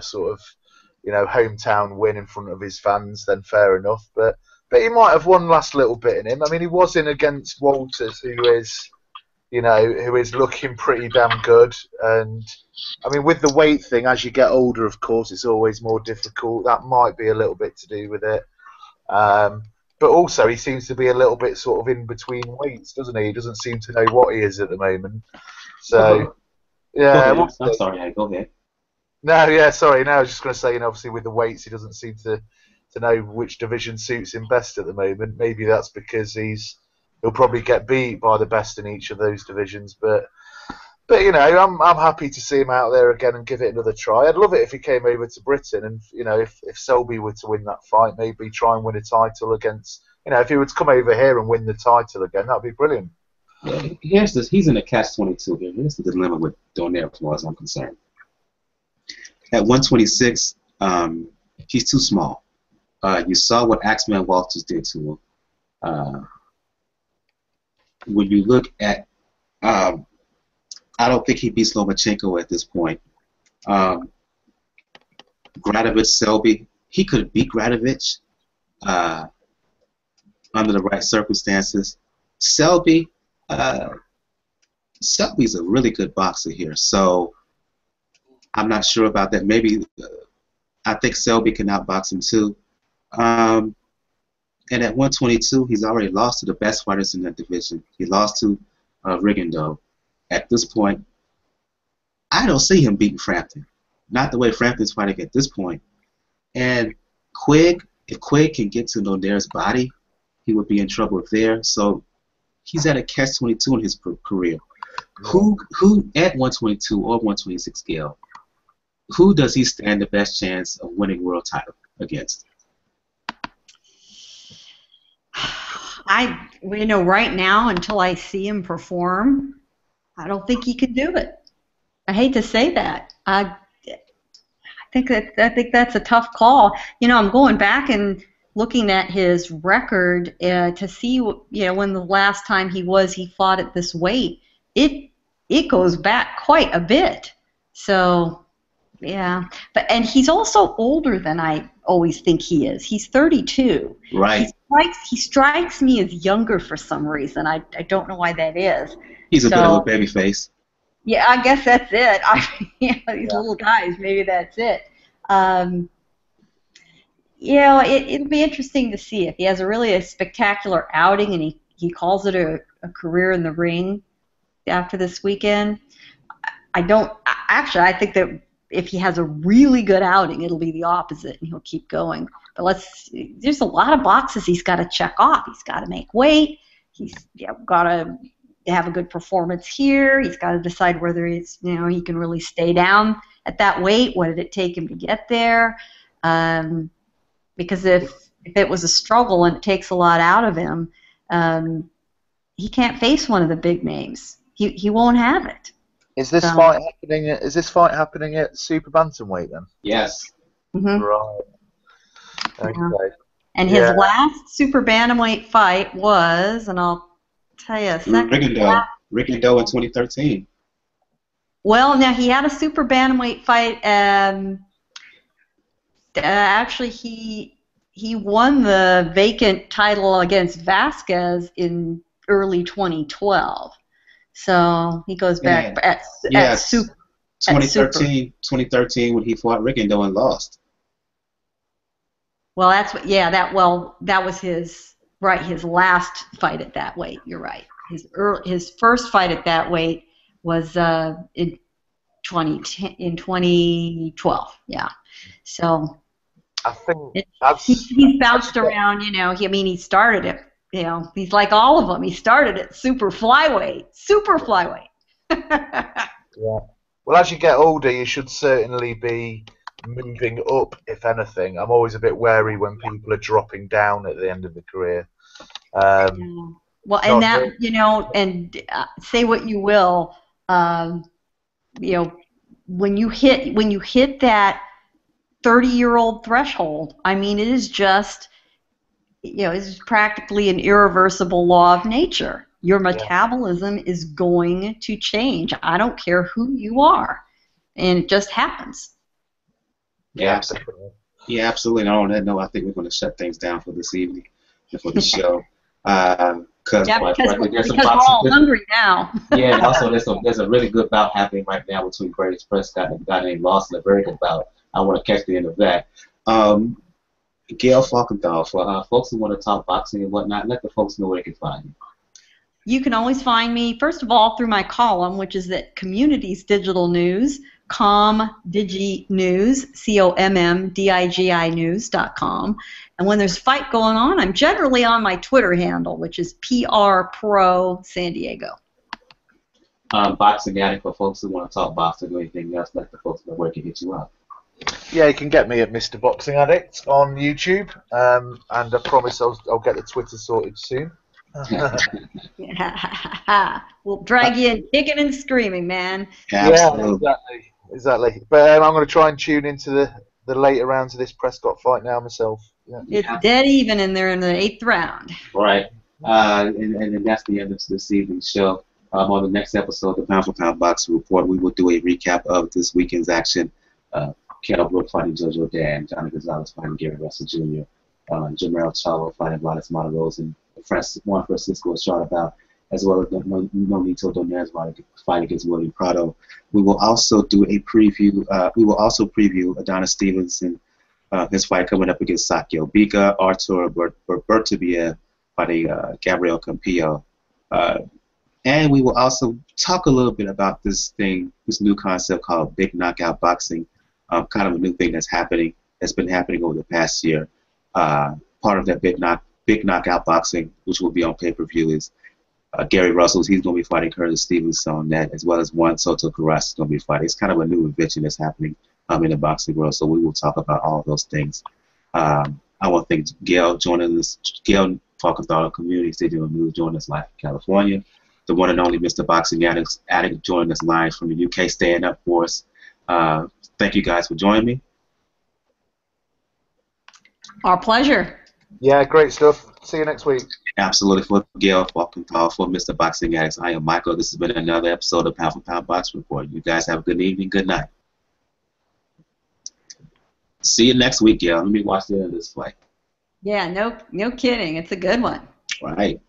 you know, hometown win in front of his fans, then fair enough. But he might have one last little bit in him. I mean, he was in against Walters, who is looking pretty damn good. And I mean, with the weight thing, as you get older, of course, it's always more difficult. That might be a little bit to do with it. But also, he seems to be a little bit sort of in between weights, doesn't he? He doesn't seem to know what he is at the moment. So, yeah. No, I was just going to say, you know, obviously with the weights, he doesn't seem to know which division suits him best at the moment. Maybe that's because he'll probably get beat by the best in each of those divisions. But you know, I'm happy to see him out there again and give it another try. I'd love it if he came over to Britain and, you know, if Selby were to win that fight, maybe try and win a title against, you know, if he were to come over here and win the title again, that'd be brilliant. Yeah, he's in a catch-22 here. Here's the dilemma with Donaire, as far as I'm concerned. At 126, he's too small. You saw what Axeman Walters did to him. When you look at, I don't think he beats Lomachenko at this point. Gradovich, Selby, he could beat Gradovich under the right circumstances. Selby, Selby's a really good boxer here, so I'm not sure about that. Maybe I think Selby can outbox him too. And at 122, he's already lost to the best fighters in that division. He lost to Rigondeaux. At this point, I don't see him beating Frampton. Not the way Frampton's fighting at this point. And Quigg, if Quigg can get to Donaire's body, he would be in trouble there. So he's at a catch-22 in his career. Who at 122 or 126 scale, who does he stand the best chance of winning world title against? Right now, until I see him perform, I don't think he could do it. I hate to say that. I think that's a tough call. You know, I'm going back and looking at his record to see, you know, when the last time he fought at this weight. It goes back quite a bit. So, yeah. And he's also older than I always think he is. He's 32. Right. He strikes me as younger for some reason. I don't know why that is. He's a bit of a baby face. Yeah, I guess that's it. These little guys, maybe that's it. You know, it'll be interesting to see if he has a really spectacular outing and he calls it a career in the ring after this weekend. I think that if he has a really good outing, it'll be the opposite, and he'll keep going. But there's a lot of boxes he's got to check off. He's got to make weight. He's got to have a good performance here. He's got to decide whether he can really stay down at that weight. What did it take him to get there? Because if it was a struggle and it takes a lot out of him, he can't face one of the big names. He won't have it. Is this fight happening at super bantamweight then? Yes. Mm-hmm. Right. Okay. And his last super bantamweight fight was, and I'll tell you a second. Rigondeaux in 2013. Well, now he had a super bantamweight fight. Actually, he won the vacant title against Vasquez in early 2012. So he goes back at 2013 when he fought Rigondeaux and lost. Well, that was his last fight at that weight. You're right. His first fight at that weight was in 2012. Yeah. So I think he's bounced around. You know, he started it. You know, he's like all of them. He started at super flyweight. Yeah. Well, as you get older, you should certainly be moving up, if anything. I'm always a bit wary when people are dropping down at the end of the career. Well, and that, you know, and say what you will, you know, when you hit that 30-year-old threshold, I mean, it is just. You know, it's practically an irreversible law of nature. Your metabolism is going to change. I don't care who you are, and it just happens. Yeah, absolutely. Yeah, absolutely. And on that note, I think we're going to shut things down for this evening and for the show. Because we're all hungry now. Yeah, and also there's a really good bout happening right now between Curtis Prescott and a guy named Lawson. A very good bout. I want to catch the end of that. Gail Falkenthal, for folks who want to talk boxing and whatnot, let the folks know where they can find you. You can always find me, first of all, through my column, which is at Communities Digital News, comdiginews, COMMDIGInews.com. And when there's a fight going on, I'm generally on my Twitter handle, which is PRProSanDiego. Boxing Addict, for folks who want to talk boxing or anything else, let the folks know where they can hit you up. Yeah, you can get me at Mr. Boxing Addict on YouTube, and I promise I'll get the Twitter sorted soon. We'll drag you in kicking and screaming, man. Yeah, exactly. But I'm going to try and tune into the later rounds of this Prescott fight now myself. Yeah. It's dead even, and they're in the 8th round. Right. And that's the end of this evening's show. On the next episode of the Pound for Pound Boxing Report, we will do a recap of this weekend's action. Kell Brook fighting JoJo Dan, Jhonny Gonzalez fighting Gary Russell Jr., Jermell Charlo fighting Vanes Martirosyan, Juan Francisco Estrada bout, as well as Nonito Donez fighting against William Prado. We will also do a preview. We will also preview Adonis Stevenson, his fight coming up against Sakio Bika, Artur Bertubiev fighting Gabriel Campillo. And we will also talk a little bit about this new concept called Big Knockout Boxing. Kind of a new thing that's been happening over the past year. Part of that big knockout boxing, which will be on pay-per-view, is Gary Russell's. He's going to be fighting Curtis Stevenson on that, as well as Juan Soto Carras is going to be fighting. It's kind of a new invention that's happening in the boxing world, so we will talk about all of those things. I want to thank Gail joining us, Gail Falkenthal, Community Digital News, joining us live from California. The one and only Mr. Boxing Addict joining us live from the UK, staying up for us. Thank you guys for joining me. Our pleasure. Yeah, great stuff. See you next week. Absolutely. For Gail Falkenthal, for Mr. Boxing Addicts, I am Michael. This has been another episode of Pound for Pound Boxing Report. You guys have a good evening. Good night. See you next week, Gail. Let me watch the end of this fight. Yeah, no kidding. It's a good one. All right.